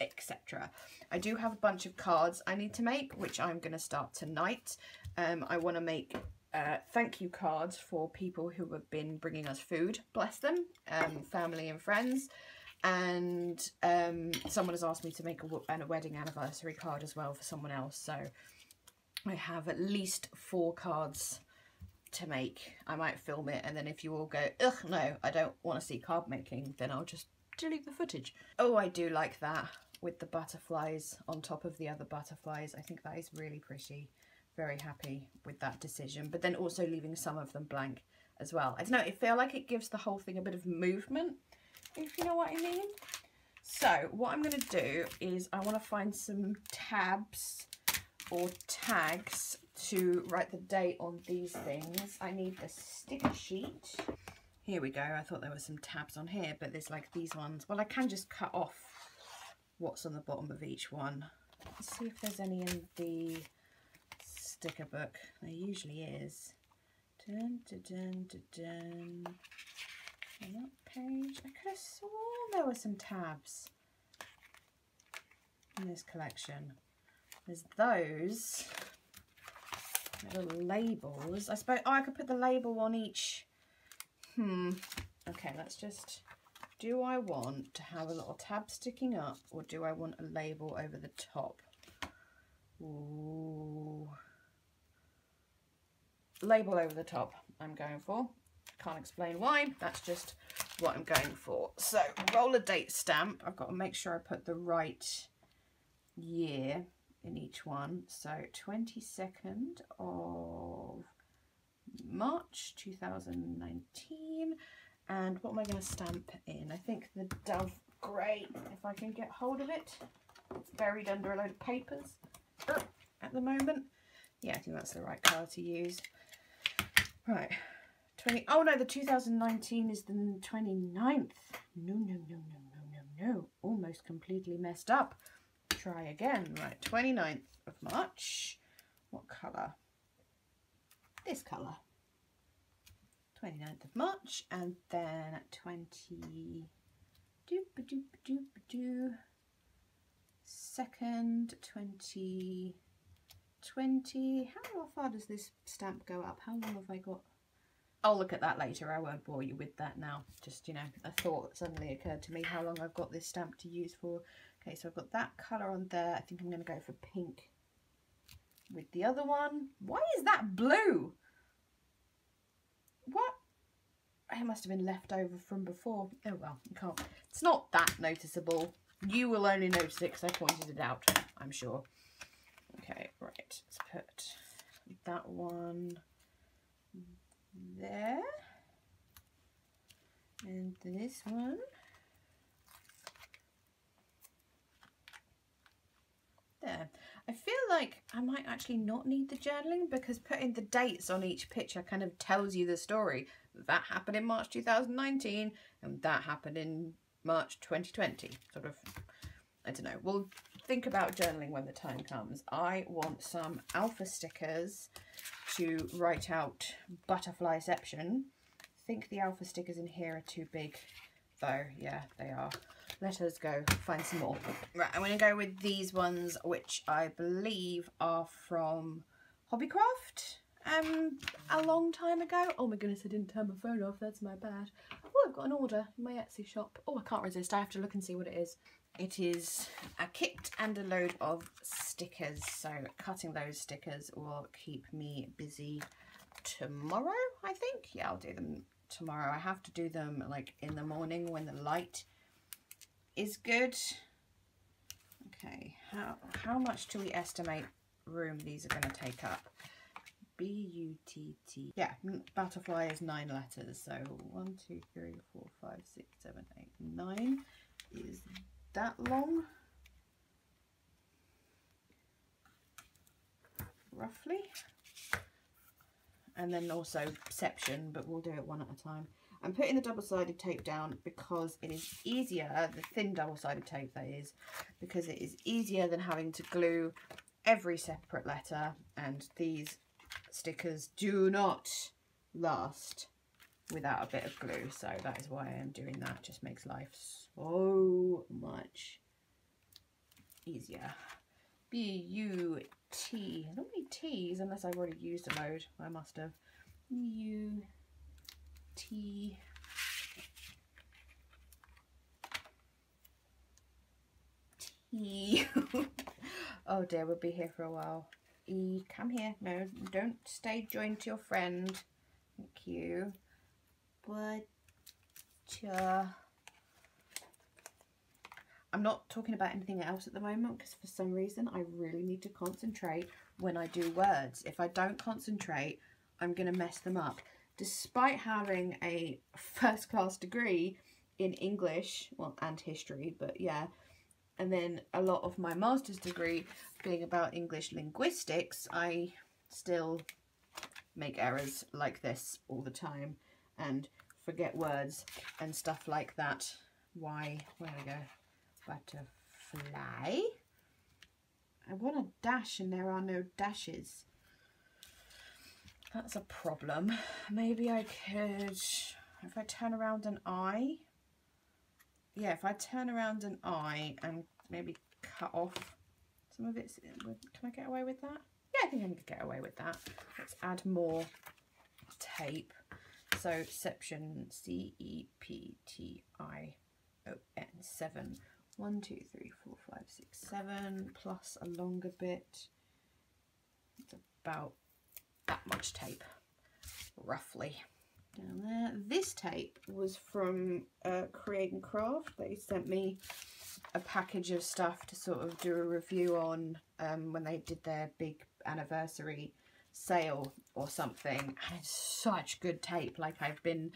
et cetera. I do have a bunch of cards I need to make, which I'm going to start tonight. Um, I want to make uh, thank you cards for people who have been bringing us food, bless them, um, family and friends. And um, someone has asked me to make a, a wedding anniversary card as well for someone else. So I have at least four cards to make. I might film it, and then if you all go, ugh, no, I don't want to see card making, then I'll just delete the footage. Oh, I do like that with the butterflies on top of the other butterflies. I think that is really pretty. Very happy with that decision. But then also leaving some of them blank as well. I don't know, I feel like it gives the whole thing a bit of movement, if you know what I mean. So what I'm going to do is I want to find some tabs or tags to write the date on these things. I need the sticker sheet. Here we go. I thought there were some tabs on here, but there's like these ones. Well, I can just cut off what's on the bottom of each one. Let's see if there's any in the sticker book. There usually is. Dun, dun, dun, dun, dun. On that page, I could have sworn there were some tabs in this collection. There's those little labels. I suppose, oh, I could put the label on each. Hmm. Okay, let's just, do I want to have a little tab sticking up, or do I want a label over the top? Ooh. Label over the top, I'm going for. Can't explain why, that's just what I'm going for. So roller date stamp, I've got to make sure I put the right year in each one. So twenty-second of March two thousand nineteen, and what am I going to stamp in? I think the Dove Grey, if I can get hold of it. It's buried under a load of papers at the moment. Yeah, I think that's the right colour to use. Right. Oh no, the two thousand nineteen is the twenty-ninth. No, no, no, no, no, no, no. Almost completely messed up. Try again. Right, twenty-ninth of March. What colour? This colour. twenty-ninth of March. And then at twenty... doop doop doop doop. Second, twenty twenty. How far does this stamp go up? How long have I got? I'll look at that later. I won't bore you with that now. Just, you know, a thought that suddenly occurred to me, how long I've got this stamp to use for. Okay, so I've got that colour on there. I think I'm going to go for pink with the other one. Why is that blue? What? It must have been left over from before. Oh, well, you can't. It's not that noticeable. You will only notice it because I pointed it out, I'm sure. Okay, right. Let's put that one there, and this one there. I feel like I might actually not need the journaling, because putting the dates on each picture kind of tells you the story. That happened in March two thousand nineteen and that happened in March twenty twenty, sort of. I don't know, we'll think about journaling when the time comes. I want some alpha stickers to write out butterflyception. I think the alpha stickers in here are too big though. Yeah, they are. Let us go find some more. Right, I'm going to go with these ones, which I believe are from Hobbycraft um, a long time ago. Oh my goodness, I didn't turn my phone off, that's my bad. Oh, I've got an order in my Etsy shop. Oh, I can't resist, I have to look and see what it is. It is a kit and a load of stickers, so cutting those stickers will keep me busy tomorrow, I think. Yeah, I'll do them tomorrow. I have to do them like in the morning when the light is good. Okay, how, how much do we estimate room these are going to take up? B U T T. Yeah, butterfly is nine letters. So one, two, three, four, five, six, seven, eight, nine is that long. Roughly. And then also section, but we'll do it one at a time. I'm putting the double-sided tape down because it is easier, the thin double-sided tape that is, because it is easier than having to glue every separate letter, and these stickers do not last without a bit of glue, so that is why I'm doing that. It just makes life so much easier. B U T, not many T's unless I've already used a load, I must have. U T T. Oh dear, we'll be here for a while. E, come here. No, don't stay joined to your friend. Thank you. Butcher. I'm not talking about anything else at the moment because for some reason I really need to concentrate when I do words. If I don't concentrate, I'm going to mess them up. Despite having a first class degree in English, well, and history, but yeah, and then a lot of my master's degree being about English linguistics, I still make errors like this all the time and forget words and stuff like that. Why? Where do we go? Butterfly. I want a dash and there are no dashes. That's a problem. Maybe I could, if I turn around an eye, yeah, if I turn around an eye and maybe cut off some of it, can I get away with that? Yeah, I think I can get away with that. Let's add more tape. So section, C E P T I O N, seven. One, two, three, four, five, six, seven, plus a longer bit. It's about that much tape, roughly. Down there. This tape was from uh, Create and Craft. They sent me a package of stuff to sort of do a review on um, when they did their big anniversary sale or something. And it's such good tape. Like, I've been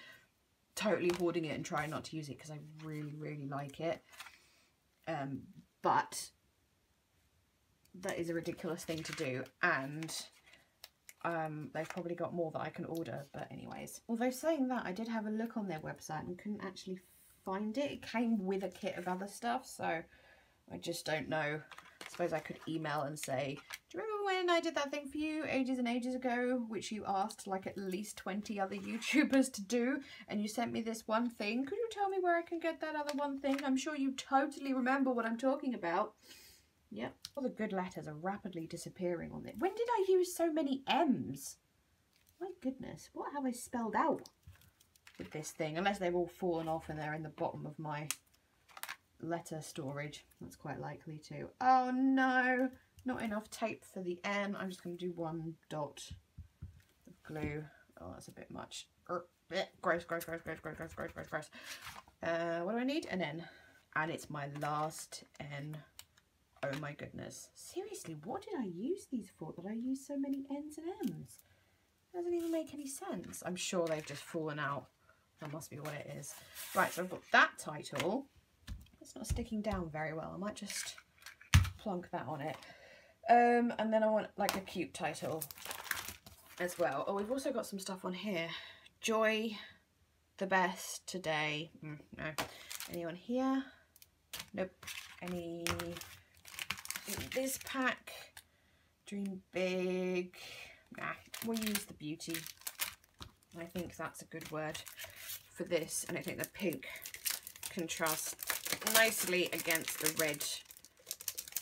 totally hoarding it and trying not to use it because I really, really like it. Um, but that is a ridiculous thing to do, and um, they've probably got more that I can order, but anyways. Although saying that, I did have a look on their website and couldn't actually find it. It came with a kit of other stuff, so I just don't know. I suppose I could email and say, do you remember when I did that thing for you ages and ages ago, which you asked like at least twenty other YouTubers to do, and you sent me this one thing? Could you tell me where I can get that other one thing? I'm sure you totally remember what I'm talking about. Yep. All the good letters are rapidly disappearing on it. When did I use so many M's? My goodness, what have I spelled out with this thing? Unless they've all fallen off and they're in the bottom of my letter storage. That's quite likely too. Oh no! Not enough tape for the N. I'm just going to do one dot of glue. Oh, that's a bit much. Er, bleh, gross, gross, gross, gross, gross, gross, gross, gross, gross. Uh, what do I need? An N. And it's my last N. Oh my goodness. Seriously, what did I use these for that I used so many N's and M's? It doesn't even make any sense. I'm sure they've just fallen out. That must be what it is. Right, so I've got that title. It's not sticking down very well. I might just plonk that on it. Um, and then I want like a cute title as well. Oh, we've also got some stuff on here. Joy, the best today. Mm, no. Anyone here? Nope. Any this pack? Dream big. Nah, we'll use the beauty. I think that's a good word for this. And I think the pink contrasts nicely against the red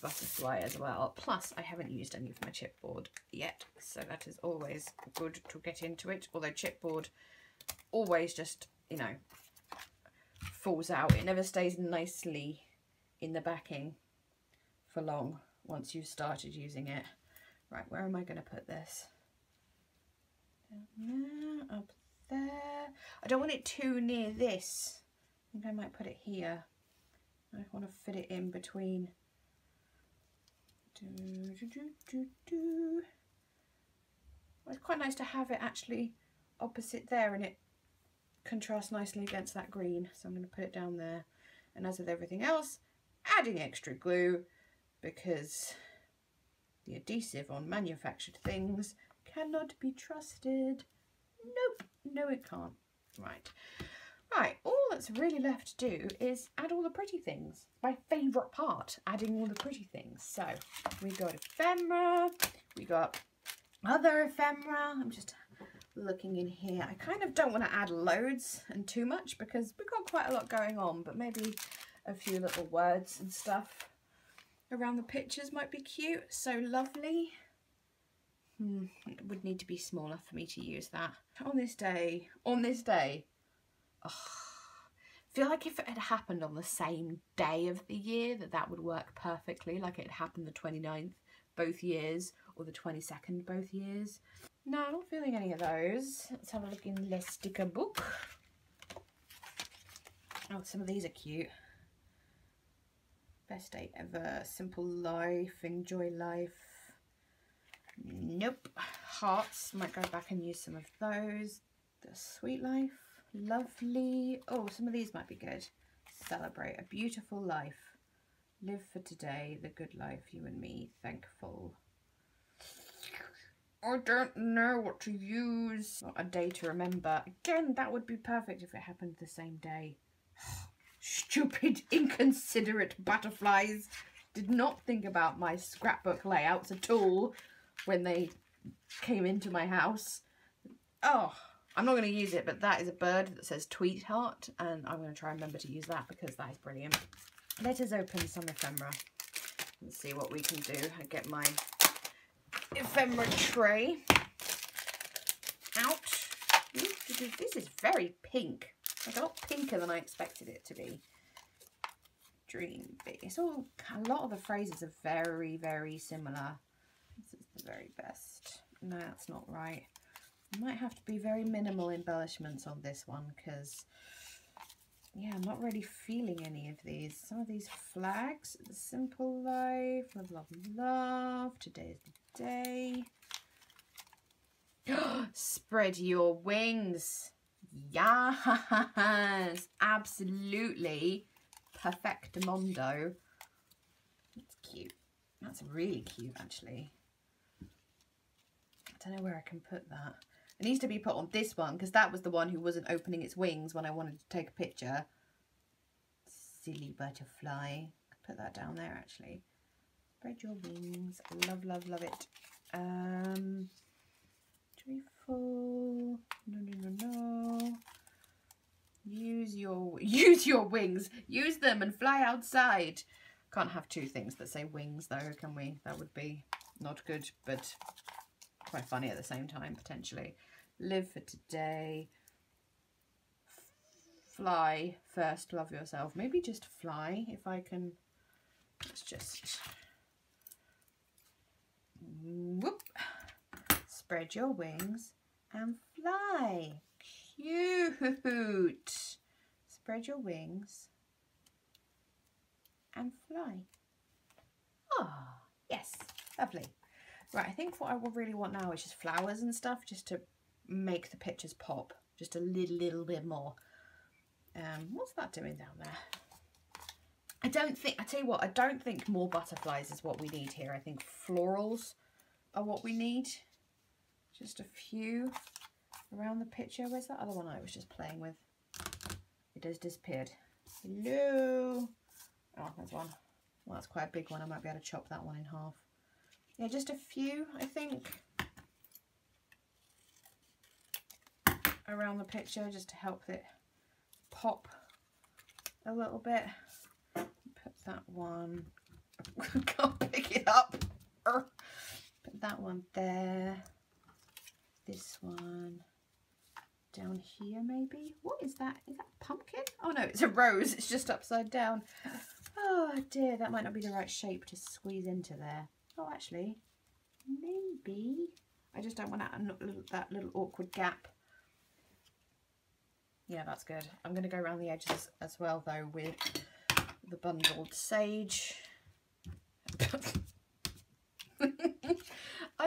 butterfly as well. Plus I haven't used any of my chipboard yet, so that is always good to get into it, although chipboard always just, you know, falls out. It never stays nicely in the backing for long once you've started using it. Right, where am I going to put this? Down there, up there. I don't want it too near this. I think I might put it here. I want to fit it in between. Do, do, do, do, do. Well, it's quite nice to have it actually opposite there, and it contrasts nicely against that green. So I'm going to put it down there. And as with everything else, adding extra glue, because the adhesive on manufactured things cannot be trusted. Nope, no it can't. Right, right, all that's really left to do is add all the pretty things. My favourite part, adding all the pretty things. So we got ephemera, we got other ephemera. I'm just looking in here. I kind of don't want to add loads and too much because we've got quite a lot going on, but maybe a few little words and stuff around the pictures might be cute. So lovely. Hmm, it would need to be smaller for me to use that. On this day, on this day, oh, I feel like if it had happened on the same day of the year, that that would work perfectly. Like it happened the twenty-ninth both years, or the twenty-second both years. No, I'm not feeling any of those. Let's have a look in Les Sticker Book. Oh, some of these are cute. Best day ever, simple life, enjoy life. Nope. Hearts, might go back and use some of those. The sweet life, lovely. Oh, some of these might be good. Celebrate a beautiful life. Live for today, the good life, you and me, thankful. I don't know what to use. Not a day to remember. Again, that would be perfect if it happened the same day. Stupid, inconsiderate butterflies. Did not think about my scrapbook layouts at all when they came into my house. Oh, I'm not going to use it, but that is a bird that says tweet heart, and I'm going to try and remember to use that because that is brilliant. Let us open some ephemera and see what we can do. I get my ephemera tray out. Ooh, this is very pink. It's a lot pinker than I expected it to be. Dream big. It's all, a lot of the phrases are very, very similar. This is the very best. No, that's not right. I might have to be very minimal embellishments on this one because, yeah, I'm not really feeling any of these. Some of these flags, the simple life, love, love, love, today is the day. Spread your wings. Yes, absolutely. Perfectamondo. That's cute. That's really cute, actually. I don't know where I can put that. It needs to be put on this one because that was the one who wasn't opening its wings when I wanted to take a picture. Silly butterfly. I could put that down there, actually. Spread your wings. Love, love, love it. Um, joyful. No, no, no, no. Use your use your wings. Use them and fly outside. Can't have two things that say wings though, can we? That would be not good, but quite funny at the same time, potentially. Live for today. Fly first, love yourself. Maybe just fly if I can. Let's just whoop. Spread your wings and fly. Cute. Spread your wings and fly. Ah, yes, lovely. Right, I think what I will really want now is just flowers and stuff, just to make the pictures pop just a little, little bit more. Um, what's that doing down there? I don't think, I tell you what, I don't think more butterflies is what we need here. I think florals are what we need. Just a few around the picture. Where's that other one I was just playing with? It has disappeared. Hello. Oh, there's one. Well, that's quite a big one. I might be able to chop that one in half. Yeah, just a few, I think, around the picture, just to help it pop a little bit. Put that one. Can't pick it up. Put that one there. This one down here, maybe. What is that? Is that a pumpkin? Oh no, it's a rose. It's just upside down. Oh dear, that might not be the right shape to squeeze into there. Oh, actually, maybe. I just don't want that, that little awkward gap. Yeah, that's good. I'm going to go around the edges as well, though, with the bundled sage. I,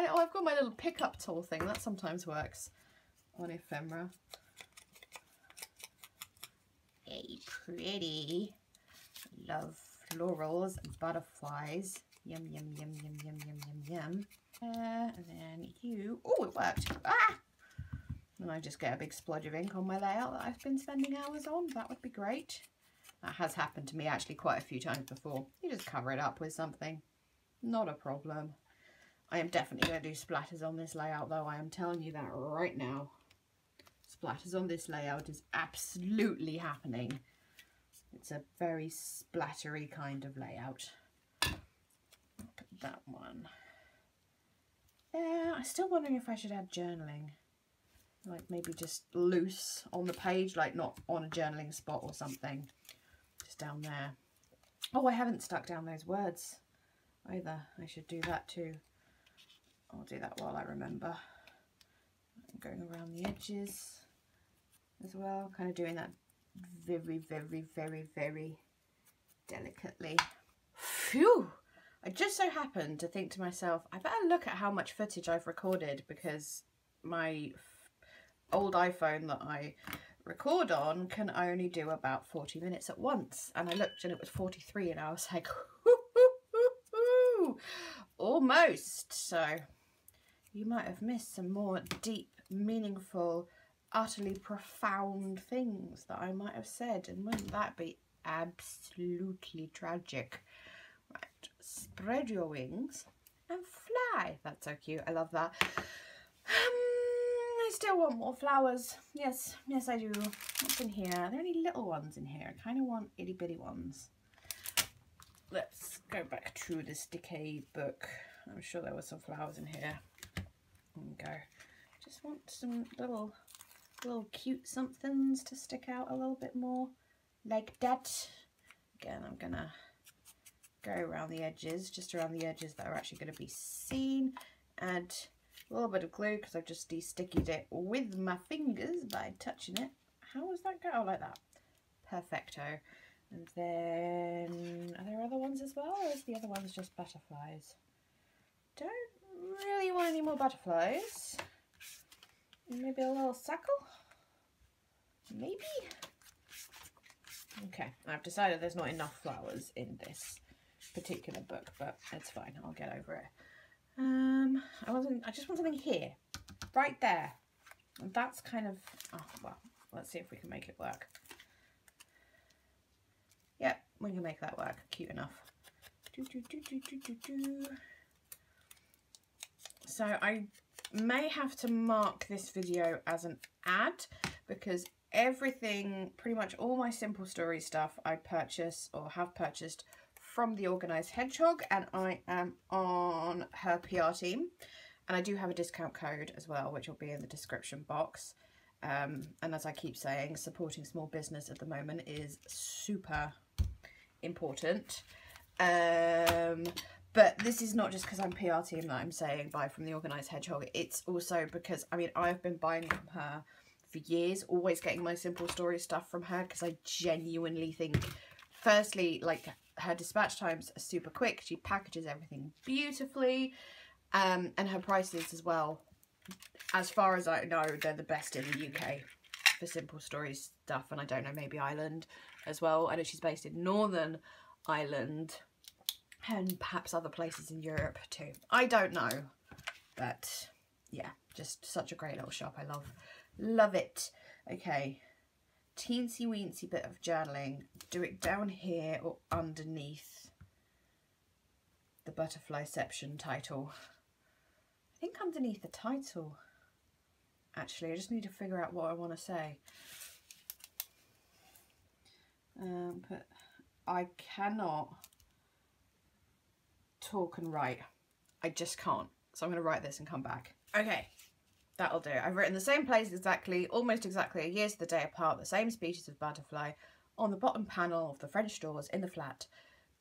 oh, I've got my little pickup tool thing. That sometimes works on ephemera. Hey, pretty. Love florals and butterflies. Yum, yum, yum, yum, yum, yum, yum, yum. Uh, and then you... Oh, it worked. Ah! And I just get a big splodge of ink on my layout that I've been spending hours on. That would be great. That has happened to me actually quite a few times before. You just cover it up with something. Not a problem. I am definitely going to do splatters on this layout though. I am telling you that right now. Splatters on this layout is absolutely happening. It's a very splattery kind of layout. Look at that one. There. I'm still wondering if I should add journaling. Like maybe just loose on the page, like not on a journaling spot or something. Just down there. Oh, I haven't stuck down those words either. I should do that too. I'll do that while I remember. I'm going around the edges as well, kind of doing that very, very, very, very delicately. Phew! I just so happened to think to myself, I better look at how much footage I've recorded, because my old iPhone that I record on can only do about forty minutes at once. And I looked and it was forty-three, and I was like, whoo, whoo, whoo, whoo. Almost. So you might have missed some more deep, meaningful, utterly profound things that I might have said, and wouldn't that be absolutely tragic? Right, spread your wings and fly. That's so cute, I love that. Um, I still want more flowers. Yes, yes I do. What's in here? Are there any little ones in here? I kind of want itty bitty ones. Let's go back to this decay book. I'm sure there were some flowers in here. There we go. Just want some little, little cute somethings to stick out a little bit more. Like that. Again, I'm gonna go around the edges, just around the edges that are actually gonna be seen. And a little bit of glue, because I've just de-stickied it with my fingers by touching it. How does that go? Oh, like that. Perfecto. And then, are there other ones as well, or is the other ones just butterflies? Don't really want any more butterflies. Maybe a little circle? Maybe? Okay, I've decided there's not enough flowers in this particular book, but it's fine, I'll get over it. Um, I wasn't, I just want something here, right there, and that's kind of, oh, well, let's see if we can make it work. Yep, we can make that work, cute enough. Do, do, do, do, do, do. So I may have to mark this video as an ad, because everything, pretty much all my Simple Story stuff I purchase or have purchased from The Organised Hedgehog, and I am on her P R team, and I do have a discount code as well, which will be in the description box. Um, and as I keep saying, supporting small business at the moment is super important. Um, but this is not just because I'm P R team that I'm saying buy from The Organised Hedgehog, it's also because, I mean, I've been buying from her for years, always getting my Simple Story stuff from her, because I genuinely think, firstly, like, her dispatch times are super quick. She packages everything beautifully, um, and her prices as well. As far as I know, they're the best in the U K for Simple Story stuff, and I don't know, maybe Ireland as well. I know she's based in Northern Ireland and perhaps other places in Europe too. I don't know, but yeah, just such a great little shop. I love, love it. Okay. Teensy weensy bit of journaling. Do it down here or underneath the butterfly section title. I think underneath the title. Actually, I just need to figure out what I want to say. Um, but I cannot talk and write. I just can't. So I'm going to write this and come back. Okay. That'll do. I've written the same place exactly, almost exactly a year to the day apart, the same species of butterfly on the bottom panel of the French doors in the flat,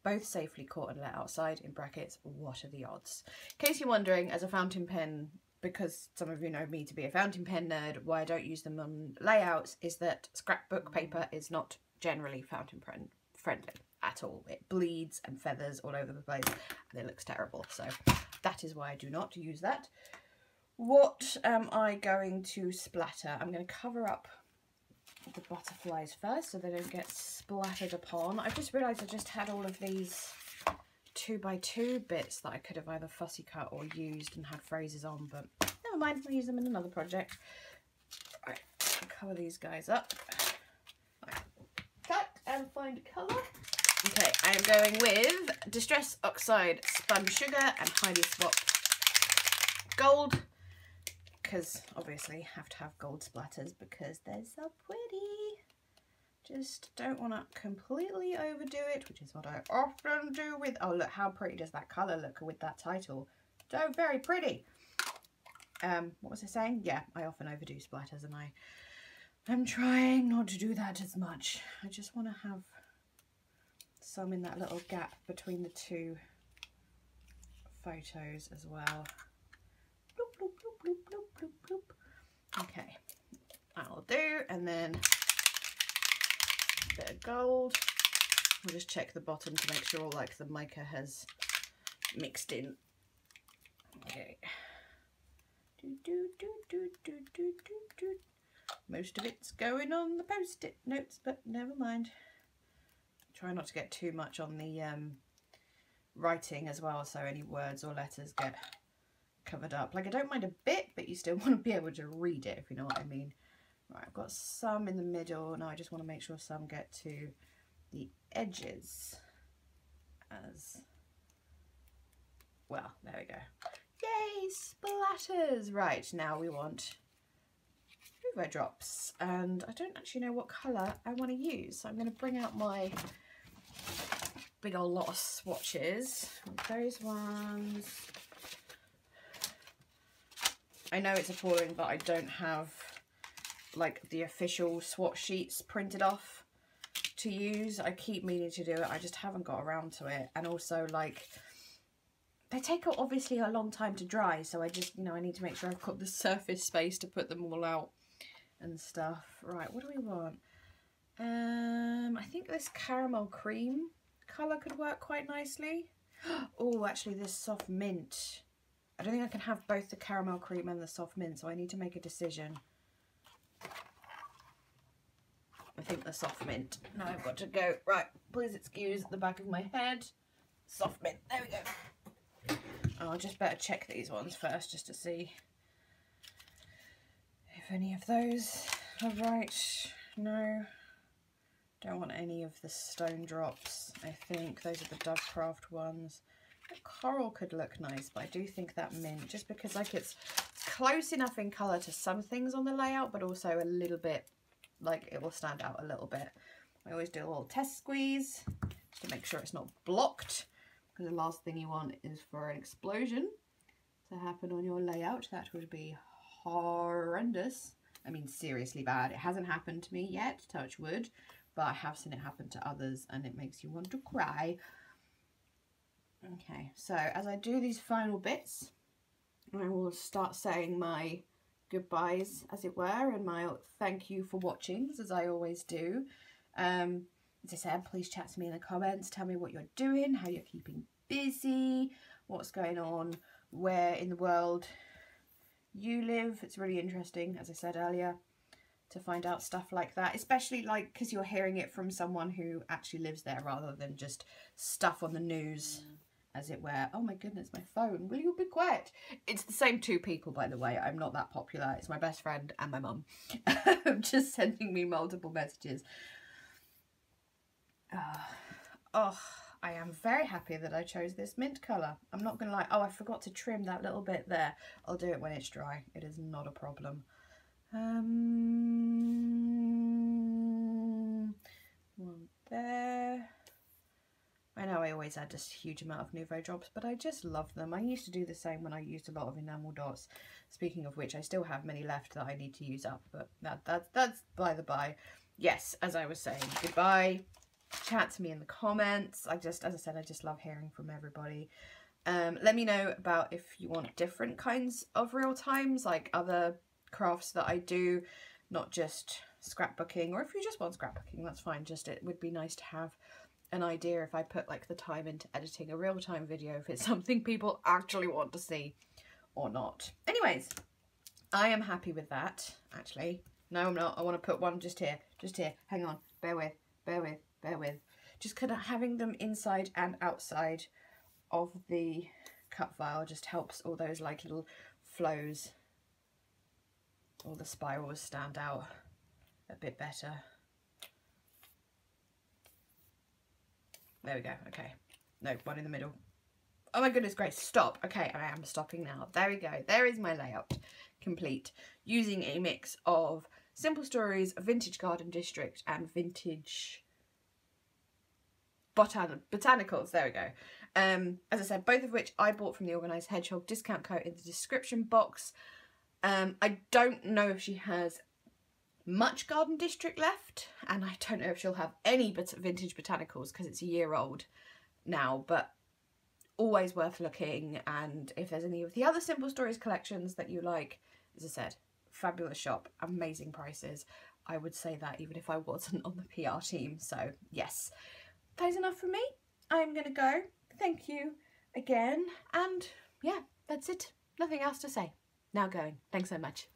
both safely caught and let outside, in brackets, what are the odds? In case you're wondering, as a fountain pen, because some of you know me to be a fountain pen nerd, why I don't use them on layouts is that scrapbook paper is not generally fountain pen friendly at all. It bleeds and feathers all over the place and it looks terrible. So That is why I do not use that. What am I going to splatter? I'm going to cover up the butterflies first so they don't get splattered upon. I've just realised I just had all of these two by two bits that I could have either fussy cut or used and had phrases on, but never mind, we'll use them in another project. Right, cover these guys up. Right, cut and find colour. Okay, I am going with Distress Oxide Spun Sugar and Highly Swapped Gold, because obviously have to have gold splatters because they're so pretty. Just don't want to completely overdo it, which is what I often do with... Oh, look, how pretty does that colour look with that title? So very pretty. Um, what was I saying? Yeah, I often overdo splatters, and I, I'm trying not to do that as much. I just want to have some in that little gap between the two photos as well. Bloop, bloop, bloop, bloop, bloop, bloop. Okay, that'll do, and then... bit of gold. We'll just check the bottom to make sure like the mica has mixed in. Okay. Do, do, do, do, do, do, do. Most of it's going on the post-it notes, but never mind. Try not to get too much on the um, writing as well, so any words or letters get covered up. Like, I don't mind a bit, but you still want to be able to read it, if you know what I mean. Right, I've got some in the middle. Now I just want to make sure some get to the edges as well. There we go. Yay, splatters! Right, now we want Nuvo drops. And I don't actually know what colour I want to use. So I'm going to bring out my big old lot of swatches. Those ones. I know it's appalling, but I don't have... like the official swatch sheets printed off to use. I keep meaning to do it, I just haven't got around to it, and also like they take obviously a long time to dry, so I just, you know, I need to make sure I've got the surface space to put them all out and stuff. Right, what do we want? um I think this caramel cream color could work quite nicely. Oh, actually this soft mint, I don't think I can have both the caramel cream and the soft mint, so I need to make a decision. I think the soft mint. Now I've got to go, right, please excuse the back of my head. Soft mint, there we go. I'll just better check these ones first just to see if any of those are right. No, don't want any of the stone drops, I think. Those are the Dovecraft ones. The coral could look nice, but I do think that mint, just because like it's close enough in colour to some things on the layout, but also a little bit, like it will stand out a little bit. I always do a little test squeeze just to make sure it's not blocked, because the last thing you want is for an explosion to happen on your layout. That would be horrendous. I mean, seriously bad. It hasn't happened to me yet, touch wood, but I have seen it happen to others and it makes you want to cry. Okay, so as I do these final bits, I will start saying my goodbyes, as it were, and my thank you for watchings, as I always do. Um, as I said, please chat to me in the comments, tell me what you're doing, how you're keeping busy, what's going on, where in the world you live. It's really interesting, as I said earlier, to find out stuff like that, especially like because you're hearing it from someone who actually lives there rather than just stuff on the news, as it were. Oh my goodness, my phone, will you be quiet? It's the same two people, by the way. I'm not that popular. It's my best friend and my mum. Just sending me multiple messages. Oh, oh, I am very happy that I chose this mint colour. I'm not going to lie. Oh, I forgot to trim that little bit there. I'll do it when it's dry. It is not a problem. Um, one there. I know I always add just a huge amount of Nuvo drops, but I just love them. I used to do the same when I used a lot of enamel dots. Speaking of which, I still have many left that I need to use up, but that, that, that's by the by. Yes, as I was saying, goodbye. Chat to me in the comments. I just, as I said, I just love hearing from everybody. Um, let me know about if you want different kinds of real times, like other crafts that I do, not just scrapbooking, or if you just want scrapbooking, that's fine. Just it would be nice to have an idea if I put like the time into editing a real-time video, if it's something people actually want to see or not. Anyways, I am happy with that, actually. No, I'm not. I want to put one just here, just here. Hang on, bear with, bear with, bear with. Just kind of having them inside and outside of the cut file just helps all those like little flows, all the spirals stand out a bit better. There we go, okay. No, one in the middle. Oh my goodness grace, stop. Okay, I am stopping now. There we go, there is my layout complete, using a mix of Simple Stories, Vintage Garden District and Vintage Botan Botanicals, there we go. Um, as I said, both of which I bought from The Organised Hedgehog, discount code in the description box. Um, I don't know if she has much Garden District left, and I don't know if she'll have any but Vintage Botanicals because it's a year old now, but always worth looking. And if there's any of the other Simple Stories collections that you like, as I said, fabulous shop, amazing prices. I would say that even if I wasn't on the P R team. So yes, that is enough from me. I'm gonna go. Thank you again, and yeah, that's it. Nothing else to say. Now going. Thanks so much.